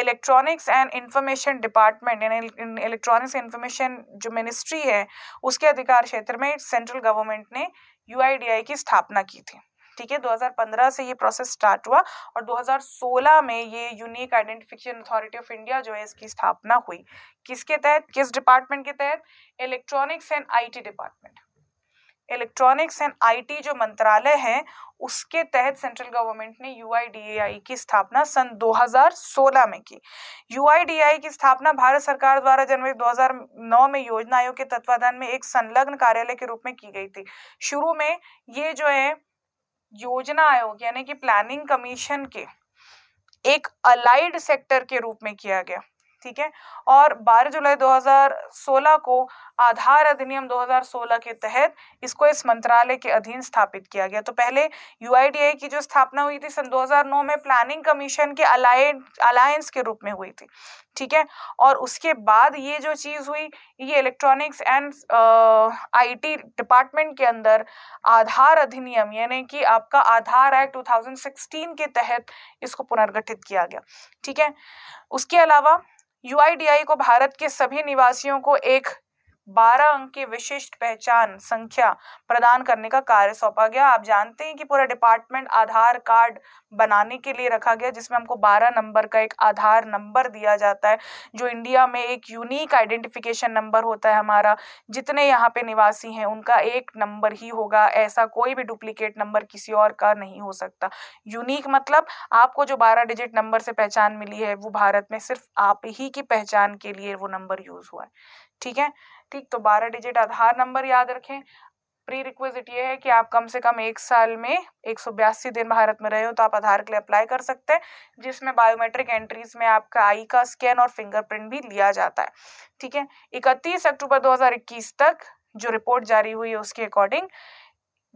इलेक्ट्रॉनिक्स एंड इंफॉर्मेशन डिपार्टमेंट यानी इलेक्ट्रॉनिक्स इंफॉर्मेशन जो मिनिस्ट्री है उसके अधिकार क्षेत्र में सेंट्रल गवर्नमेंट ने यूआईडीआई की स्थापना की थी। ठीक है, दो हज़ार पंद्रह से ये प्रोसेस स्टार्ट हुआ और दो हज़ार सोलह में ये unique identification authority of India जो है इसकी स्थापना हुई। किसके तहत, किस डिपार्टमेंट के तहत? Electronics and IT department. Electronics and IT जो मंत्रालय है उसके तहत सेंट्रल गवर्नमेंट ने यूआईडीएआई की स्थापना सन दो हज़ार सोलह में की। यूआईडीएआई की स्थापना भारत सरकार द्वारा जनवरी दो हज़ार नौ में योजना आयोग के तत्वाधान में एक संलग्न कार्यालय के रूप में की गई थी। शुरू में ये जो है योजना आयोग यानी कि प्लानिंग कमीशन के एक अलाइड सेक्टर के रूप में किया गया। ठीक है, और बारह जुलाई दो हज़ार सोलह को आधार अधिनियम दो हज़ार सोलह के तहत इसको इस मंत्रालय के अधीन स्थापित किया गया। तो पहले यूआईडीआई की जो स्थापना हुई थी सन दो हज़ार नौ में प्लानिंग कमीशन के अलायंस के रूप में हुई थी। ठीक है, और उसके बाद ये जो चीज़ हुई ये इलेक्ट्रॉनिक्स एंड आईटी डिपार्टमेंट के अंदर आधार अधिनियम यानी कि आपका आधार एक्ट दो हज़ार सोलह के तहत इसको पुनर्गठित किया गया। ठीक है, उसके अलावा यूआईडीआई को भारत के सभी निवासियों को एक बारह अंक की विशिष्ट पहचान संख्या प्रदान करने का कार्य सौंपा गया। आप जानते हैं कि पूरा डिपार्टमेंट आधार कार्ड बनाने के लिए रखा गया जिसमें हमको बारह नंबर का एक आधार नंबर दिया जाता है जो इंडिया में एक यूनिक आइडेंटिफिकेशन नंबर होता है। हमारा जितने यहाँ पे निवासी हैं उनका एक नंबर ही होगा, ऐसा कोई भी डुप्लीकेट नंबर किसी और का नहीं हो सकता। यूनिक मतलब आपको जो बारह डिजिट नंबर से पहचान मिली है वो भारत में सिर्फ आप ही की पहचान के लिए वो नंबर यूज हुआ है। ठीक है, ठीक, तो बारह डिजिट आधार नंबर याद रखें। प्री रिक्विजिट ये है कि आप कम से कम एक साल में एक सौ बयासी दिन भारत में रहे हो तो आप आधार के लिए अप्लाई कर सकते हैं, जिसमें बायोमेट्रिक एंट्रीज में आपका आई का स्कैन और फिंगरप्रिंट भी लिया जाता है। ठीक है, इकतीस अक्टूबर दो हज़ार इक्कीस तक जो रिपोर्ट जारी हुई है उसके अकॉर्डिंग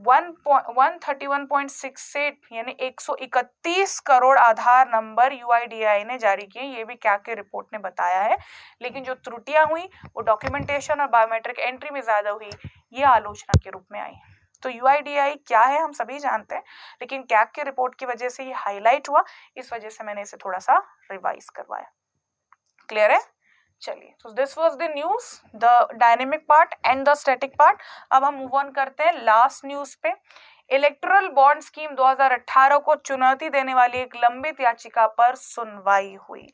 एक सौ इकतीस पॉइंट सिक्स आठ यानी एक सौ इकतीस करोड़ आधार नंबर यूआईडीआई ने जारी किए। ये भी क्या के रिपोर्ट ने बताया है, लेकिन जो त्रुटियां हुई वो डॉक्यूमेंटेशन और बायोमेट्रिक एंट्री में ज़्यादा हुई, ये आलोचना के रूप में आई। तो यूआईडीआई क्या है हम सभी जानते हैं, लेकिन कैग के रिपोर्ट की वजह से ये हाईलाइट हुआ, इस वजह से मैंने इसे थोड़ा सा रिवाइज करवाया। क्लियर है? चलिए, तो this was the news, the dynamic part and the static part. अब हम मूव ऑन करते हैं लास्ट न्यूज पे। इलेक्टोरल बॉन्ड स्कीम दो हज़ार अठारह को चुनौती देने वाली एक लंबित याचिका पर सुनवाई हुई।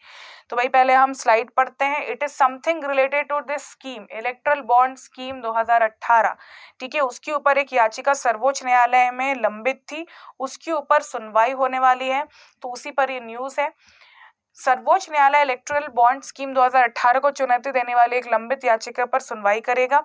तो भाई पहले हम स्लाइड पढ़ते हैं। It is something related to this scheme, इलेक्टोरल बॉन्ड scheme दो हज़ार अठारह। ठीक है, उसके ऊपर एक याचिका सर्वोच्च न्यायालय में लंबित थी, उसके ऊपर सुनवाई होने वाली है, तो उसी पर ये न्यूज है। सर्वोच्च न्यायालय इलेक्टोरल बॉन्ड स्कीम दो हज़ार अठारह को चुनौती देने वाली एक लंबित याचिका पर सुनवाई करेगा।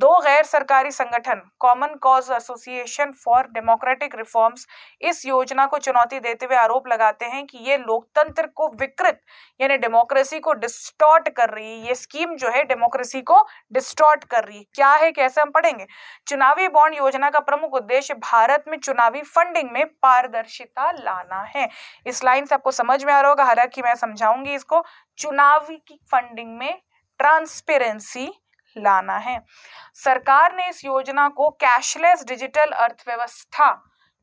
दो गैर सरकारी संगठन common cause association for democratic reforms इस योजना को चुनौती देते हुए आरोप लगाते हैं कि ये लोकतंत्र को विकृत यानी डेमोक्रेसी को डिस्टॉर्ट कर रही है। ये स्कीम जो है डेमोक्रेसी को डिस्टॉर्ट कर रही है। क्या है, कैसे, हम पढ़ेंगे। चुनावी बॉन्ड योजना का प्रमुख उद्देश्य भारत में चुनावी फंडिंग में पारदर्शिता लाना है। इस लाइन से आपको समझ में आ रहा होगा, हालांकि मैं समझाऊंगी इसको। चुनावी की फंडिंग में ट्रांसपेरेंसी लाना है। सरकार ने इस योजना को कैशलेस डिजिटल अर्थव्यवस्था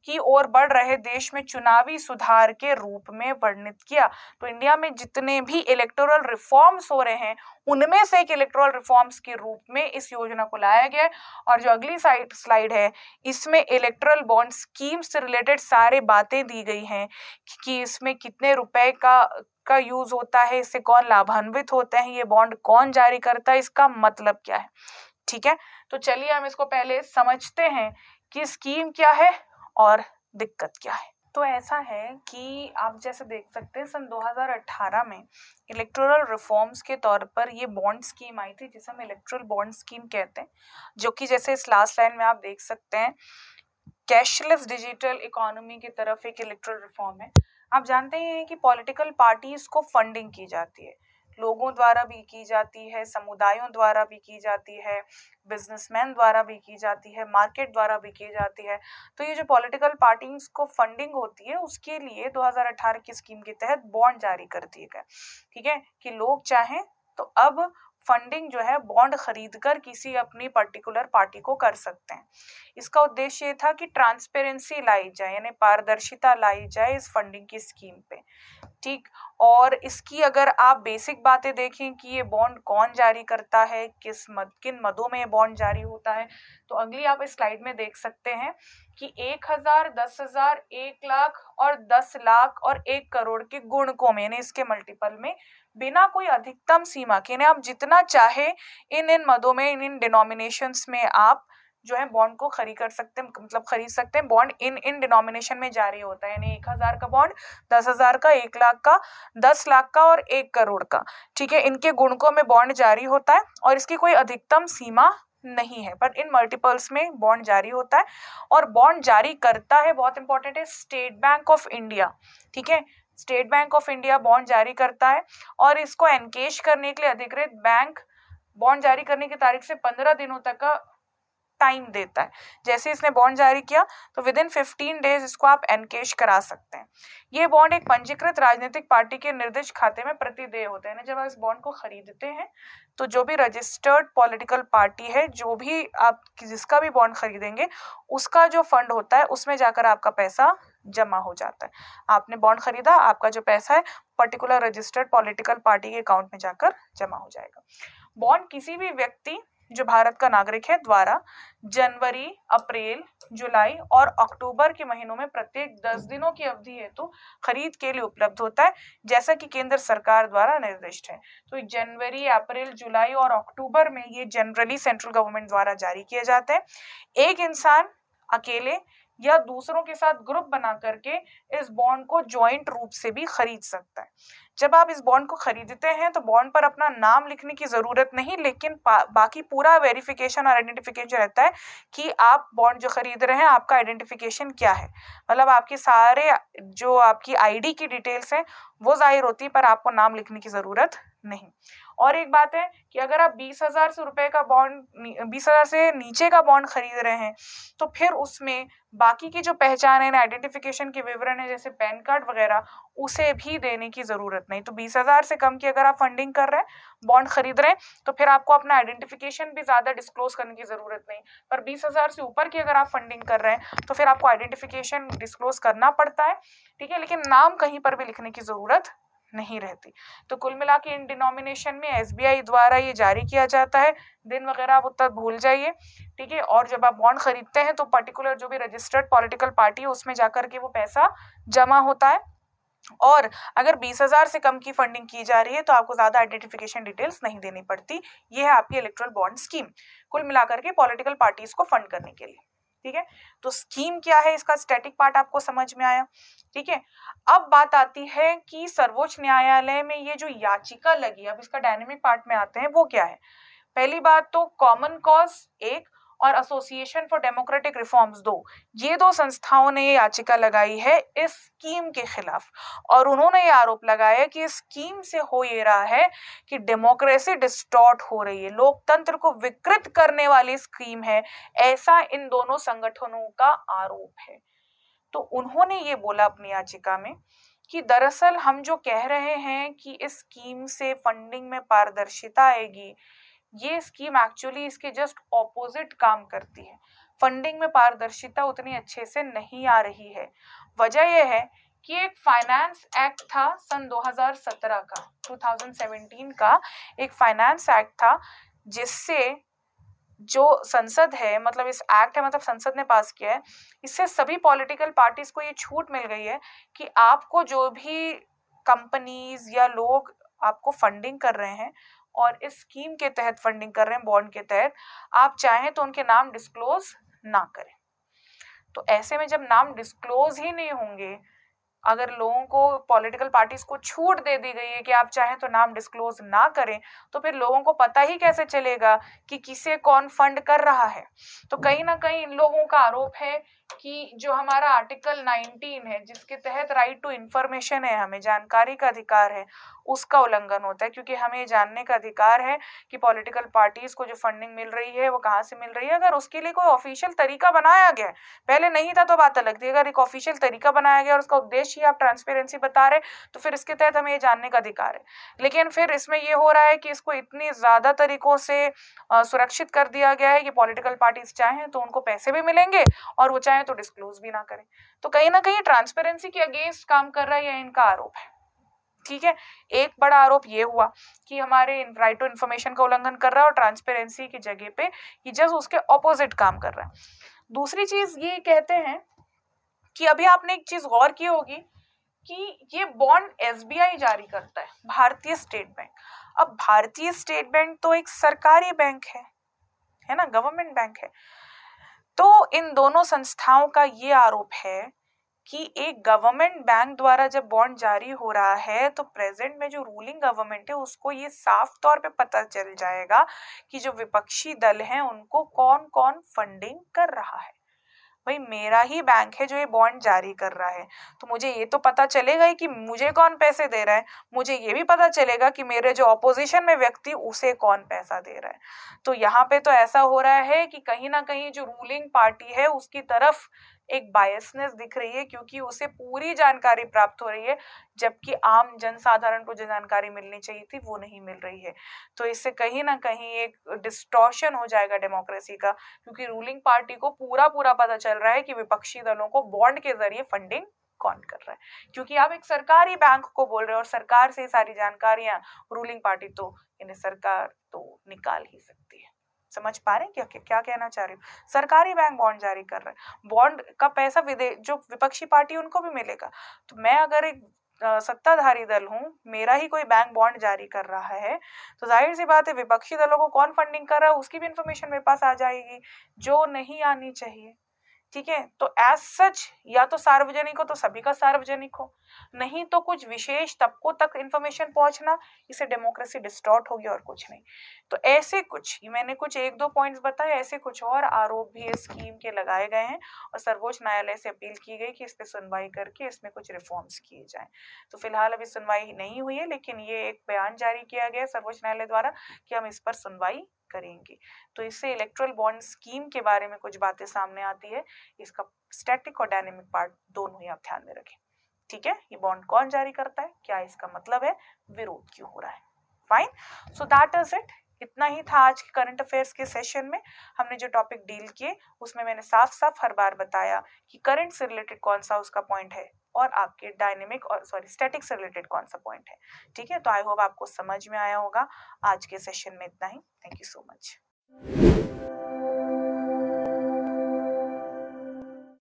की ओर बढ़ रहे देश में चुनावी सुधार के रूप में वर्णित किया। तो इंडिया में जितने भी इलेक्टोरल रिफॉर्म्स हो रहे हैं उनमें से एक इलेक्टोरल रिफॉर्म्स के रूप में इस योजना को लाया गया है। और जो अगली साइड स्लाइड है इसमें इलेक्टोरल बॉन्ड स्कीम से रिलेटेड सारे बातें दी गई हैं कि इसमें कितने रुपए का का यूज होता है, इससे कौन लाभान्वित होते हैं, ये बॉन्ड कौन जारी करता है, इसका मतलब क्या है। ठीक है, तो चलिए हम इसको पहले समझते हैं कि स्कीम क्या है और दिक्कत क्या है। तो ऐसा है कि आप जैसे देख सकते हैं सन दो हज़ार अठारह में इलेक्टोरल रिफॉर्म्स के तौर पर ये बॉन्ड स्कीम आई थी जिसे हम इलेक्टोरल बॉन्ड स्कीम कहते हैं, जो कि जैसे इस लास्ट लाइन में आप देख सकते हैं कैशलेस डिजिटल इकोनॉमी की तरफ एक इलेक्टोरल रिफॉर्म है। आप जानते हैं कि पॉलिटिकल पार्टीज को फंडिंग की जाती है, लोगों द्वारा भी की जाती है, समुदायों द्वारा भी की जाती है, बिजनेसमैन द्वारा भी की जाती है, मार्केट द्वारा भी की जाती है। तो ये जो पॉलिटिकल पार्टीज को फंडिंग होती है उसके लिए दो हज़ार अठारह की स्कीम के तहत बॉन्ड जारी कर दिए गए। ठीक है, कि लोग चाहें तो अब फंडिंग जो है बॉन्ड खरीदकर किसी अपनी पर्टिकुलर पार्टी को कर सकते हैं। इसका उद्देश्य ये था कि ट्रांसपेरेंसी लाई जाए, यानी पारदर्शिता लाई जाए इस फंडिंग की स्कीम पे, ठीक। और इसकी अगर आप बेसिक बातें देखें कि ये बॉन्ड कौन जारी करता है, किस मद किन मदों में ये बॉन्ड जारी होता है, तो अगली आप इस स्लाइड में देख सकते हैं कि एक हज़ार, दस हज़ार, एक लाख और दस लाख और एक करोड़ के गुणकों में, यानी इसके मल्टीपल में, बिना कोई अधिकतम सीमा के, यानी आप जितना चाहे इन इन मदों में, इन इन डिनोमिनेशंस में आप जो है बॉन्ड को खरीद कर सकते हैं, मतलब खरीद सकते हैं। बॉन्ड इन इन डिनोमिनेशन में जारी होता है, यानी एक हज़ार का बॉन्ड, दस हज़ार का, एक लाख का, दस लाख का और एक करोड़ का, ठीक है। इनके गुणकों में बॉन्ड जारी होता है और इसकी कोई अधिकतम सीमा नहीं है, पर इन मल्टीपल्स में बॉन्ड जारी होता है। और बॉन्ड जारी करता है, बहुत इंपॉर्टेंट है, स्टेट बैंक ऑफ इंडिया, ठीक है। स्टेट बैंक ऑफ इंडिया bond जारी करता है और इसको एनकेश करने के लिए अधिकृत बैंक बॉन्ड जारी करने की तारीख से पंद्रह दिनों तक का टाइम देता है। जैसे इसने बॉन्ड जारी किया तो विद इन फिफ्टीन डेज इसको आप एनकेश करा सकते हैं। ये बॉन्ड एक पंजीकृत राजनीतिक पार्टी के निर्दिष्ट खाते में प्रतिदेय होते हैं, ना। जब आप इस बॉन्ड को खरीदते हैं तो जो भी रजिस्टर्ड पॉलिटिकल पार्टी है, जो भी आप जिसका भी बॉन्ड खरीदेंगे, उसका जो फंड होता है उसमें जाकर आपका पैसा जमा हो जाता है। आपने बॉन्ड खरीदा, आपका जो पैसा है पर्टिकुलर रजिस्टर्ड पॉलिटिकल पार्टी के अकाउंट में जाकर जमा हो जाएगा। बॉन्ड किसी भी व्यक्ति जो भारत का नागरिक है द्वारा जनवरी, अप्रैल, जुलाई और अक्टूबर के महीनों में प्रत्येक दस दिनों की अवधि हेतु तो खरीद के लिए उपलब्ध होता है, जैसा कि केंद्र सरकार द्वारा निर्दिष्ट है। तो जनवरी, अप्रैल, जुलाई और अक्टूबर में ये जनरली सेंट्रल गवर्नमेंट द्वारा जारी किए जाते हैं। एक इंसान अकेले या दूसरों के साथ ग्रुप बना करके इस बॉन्ड को ज्वाइंट रूप से भी खरीद सकता है। जब आप इस बॉन्ड को खरीदते हैं तो बॉन्ड पर अपना नाम लिखने की ज़रूरत नहीं, लेकिन बाकी पूरा वेरिफिकेशन और आइडेंटिफिकेशन रहता है कि आप बॉन्ड जो खरीद रहे हैं आपका आइडेंटिफिकेशन क्या है, मतलब आपके सारे जो आपकी आईडी की डिटेल्स हैं वो जाहिर होती है, पर आपको नाम लिखने की ज़रूरत नहीं। और एक बात है कि अगर आप बीस हज़ार से रुपये का बॉन्ड, बीस हज़ार से नीचे का बॉन्ड खरीद रहे हैं तो फिर उसमें बाकी की जो पहचान है, आइडेंटिफिकेशन के विवरण है, जैसे पैन कार्ड वगैरह, उसे भी देने की ज़रूरत नहीं। तो बीस हज़ार से कम की अगर आप फंडिंग कर रहे हैं, बॉन्ड खरीद रहे हैं, तो फिर आपको अपना आइडेंटिफिकेशन भी ज़्यादा डिस्क्लोज करने की ज़रूरत नहीं। पर बीस हज़ार से ऊपर की अगर आप फंडिंग कर रहे हैं तो फिर आपको आइडेंटिफिकेशन डिस्क्लोज करना पड़ता है, ठीक है, लेकिन नाम कहीं पर भी लिखने की ज़रूरत नहीं रहती। तो कुल मिला के इन डिनोमिनेशन में एसबीआई द्वारा ये जारी किया जाता है। दिन वगैरह आप उतना भूल जाइए, ठीक है। और जब आप बॉन्ड खरीदते हैं तो पर्टिकुलर जो भी रजिस्टर्ड पॉलिटिकल पार्टी है उसमें जाकर के वो पैसा जमा होता है। और अगर बीस हज़ार से कम की फंडिंग की जा रही है तो आपको ज़्यादा आइडेंटिफिकेशन डिटेल्स नहीं देनी पड़ती। ये है आपकी इलेक्ट्रल बॉन्ड स्कीम, कुल मिला करके पॉलिटिकल पार्टीज़ को फंड करने के लिए, ठीक है। तो स्कीम क्या है, इसका स्टैटिक पार्ट आपको समझ में आया, ठीक है। अब बात आती है कि सर्वोच्च न्यायालय में ये जो याचिका लगी, अब इसका डायनेमिक पार्ट में आते हैं, वो क्या है। पहली बात तो कॉमन कॉज एक और एसोसिएशन फॉर डेमोक्रेटिक रिफॉर्म्स दो, ये दो संस्थाओं ने ये याचिका लगाई है इस स्कीम के खिलाफ। और उन्होंने ये आरोप लगाया कि इस स्कीम से हो ये रहा है कि डेमोक्रेसी डिस्टॉर्ट हो रही है, लोकतंत्र को विकृत करने वाली स्कीम है, ऐसा इन दोनों संगठनों का आरोप है। तो उन्होंने ये बोला अपनी याचिका में कि दरअसल हम जो कह रहे हैं कि इस स्कीम से फंडिंग में पारदर्शिता आएगी, ये स्कीम एक्चुअली इसके जस्ट ऑपोजिट काम करती है। फंडिंग में पारदर्शिता उतनी अच्छे से नहीं आ रही है। वजह यह है कि एक फाइनेंस एक्ट था सन दो हज़ार सत्रह का, दो हज़ार सत्रह का एक फाइनेंस एक्ट था, जिससे जो संसद है, मतलब इस एक्ट है, मतलब संसद ने पास किया है, इससे सभी पॉलिटिकल पार्टीज़ को ये छूट मिल गई है कि आपको जो भी कंपनीज या लोग आपको फंडिंग कर रहे हैं और इस स्कीम के तहत फंडिंग कर रहे हैं, बॉन्ड के तहत, आप चाहें तो उनके नाम डिस्क्लोज ना करें। तो ऐसे में जब नाम डिस्क्लोज ही नहीं होंगे, अगर लोगों को, पॉलिटिकल पार्टीज़ को छूट दे दी गई है कि आप चाहें तो नाम डिस्क्लोज ना करें, तो फिर लोगों को पता ही कैसे चलेगा कि किसे कौन फंड कर रहा है। तो कहीं ना कहीं इन लोगों का आरोप है कि जो हमारा आर्टिकल उन्नीस है, जिसके तहत राइट टू इन्फॉर्मेशन है, हमें जानकारी का अधिकार है, उसका उल्लंघन होता है, क्योंकि हमें जानने का अधिकार है कि पॉलिटिकल पार्टीज को जो फंडिंग मिल रही है वो कहाँ से मिल रही है। अगर उसके लिए कोई ऑफिशियल तरीका बनाया गया, पहले नहीं था तो बात अलग थी, अगर एक ऑफिशियल तरीका बनाया गया और उसका उद्देश्य ही आप ट्रांसपेरेंसी बता रहे तो फिर इसके तहत हमें ये जानने का अधिकार है। लेकिन फिर इसमें यह हो रहा है कि इसको इतनी ज़्यादा तरीकों से सुरक्षित कर दिया गया है कि पॉलिटिकल पार्टीज चाहें तो उनको पैसे भी मिलेंगे और वो चाहें तो डिस्क्लोज भी ना करें। तो कहीं ना कहीं ट्रांसपेरेंसी के अगेंस्ट काम कर रहा है, यह इनका आरोप है। ठीक है, एक बड़ा आरोप ये हुआ कि हमारे राइट टू इन्फॉर्मेशन का उल्लंघन कर रहा है और ट्रांसपेरेंसी की जगह पे ये जस्ट उसके ऑपोजिट काम कर रहा है। दूसरी चीज ये कहते हैं कि अभी आपने एक चीज गौर की होगी कि ये बॉन्ड एसबीआई जारी करता है, भारतीय स्टेट बैंक। अब भारतीय स्टेट बैंक तो एक सरकारी बैंक है, है ना, गवर्नमेंट बैंक है। तो इन दोनों संस्थाओं का ये आरोप है कि एक गवर्नमेंट बैंक द्वारा जब बॉन्ड जारी हो रहा है तो प्रेजेंट में जो रूलिंग गवर्नमेंट है उसको ये साफ तौर पे पता चल जाएगा कि जो विपक्षी दल हैं उनको कौन कौन फंडिंग कर रहा है। भाई मेरा ही बैंक है जो ये बॉन्ड जारी कर रहा है, तो मुझे ये तो पता चलेगा ही कि मुझे कौन पैसे दे रहा है। मुझे ये भी पता चलेगा कि मेरे जो ऑपोजिशन में व्यक्ति उसे कौन पैसा दे रहा है। तो यहाँ पे तो ऐसा हो रहा है कि कहीं ना कहीं जो रूलिंग पार्टी है उसकी तरफ एक बायसनेस दिख रही है, क्योंकि उसे पूरी जानकारी प्राप्त हो रही है, जबकि आम जनसाधारण को जो जानकारी मिलनी चाहिए थी वो नहीं मिल रही है। तो इससे कहीं ना कहीं एक डिस्टॉर्शन हो जाएगा डेमोक्रेसी का, क्योंकि रूलिंग पार्टी को पूरा पूरा पता चल रहा है कि विपक्षी दलों को बॉन्ड के जरिए फंडिंग कौन कर रहा है, क्योंकि आप एक सरकारी बैंक को बोल रहे हो और सरकार से सारी जानकारियाँ रूलिंग पार्टी तो इन्हें सरकार तो निकाल ही सकती है। समझ पा रहे हैं क्या क्या, क्या कहना चाह रही हूँ? सरकारी बैंक बॉन्ड जारी कर रहे हैं, बॉन्ड का पैसा विदेश जो विपक्षी पार्टी उनको भी मिलेगा। तो मैं अगर एक सत्ताधारी दल हूँ, मेरा ही कोई बैंक बॉन्ड जारी कर रहा है, तो जाहिर सी बात है विपक्षी दलों को कौन फंडिंग कर रहा है उसकी भी इंफॉर्मेशन मेरे पास आ जाएगी जो नहीं आनी चाहिए। ठीक है, तो एज सच या तो सार्वजनिक हो तो सभी का सार्वजनिक हो, नहीं तो कुछ विशेष तबकों तक इन्फॉर्मेशन पहुंचना, इसे डेमोक्रेसी डिस्टॉर्ट होगी और कुछ नहीं। तो ऐसे कुछ, मैंने कुछ एक दो पॉइंट्स बताए, ऐसे कुछ और आरोप भी इस स्कीम के लगाए गए हैं और सर्वोच्च न्यायालय से अपील की गई कि इस पर सुनवाई करके इसमें कुछ रिफॉर्म्स किए जाएँ। तो फिलहाल अभी सुनवाई नहीं हुई है, लेकिन ये एक बयान जारी किया गया सर्वोच्च न्यायालय द्वारा कि हम इस पर सुनवाई करेंगे। तो इससे इलेक्ट्रल बॉन्ड स्कीम के बारे में कुछ बातें सामने आती है। इसका स्टैटिक और डायनेमिक पार्ट दोनों ही आप ध्यान में रखें। ठीक है, ये बॉन्ड कौन जारी करता है, क्या इसका मतलब है, विरोध क्यों हो रहा है। Fine, so that is it. इतना ही था आज के करंट अफेयर्स के सेशन में। हमने जो टॉपिक डील किए उसमें मैंने साफ साफ हर बार बताया कि करंट से रिलेटेड कौन सा उसका पॉइंट है और आपके डायनेमिक और सॉरी स्टैटिक से रिलेटेड कौन सा पॉइंट है। ठीक है, तो आई होप आपको समझ में आया होगा। आज के सेशन में इतना ही। Thank you so much.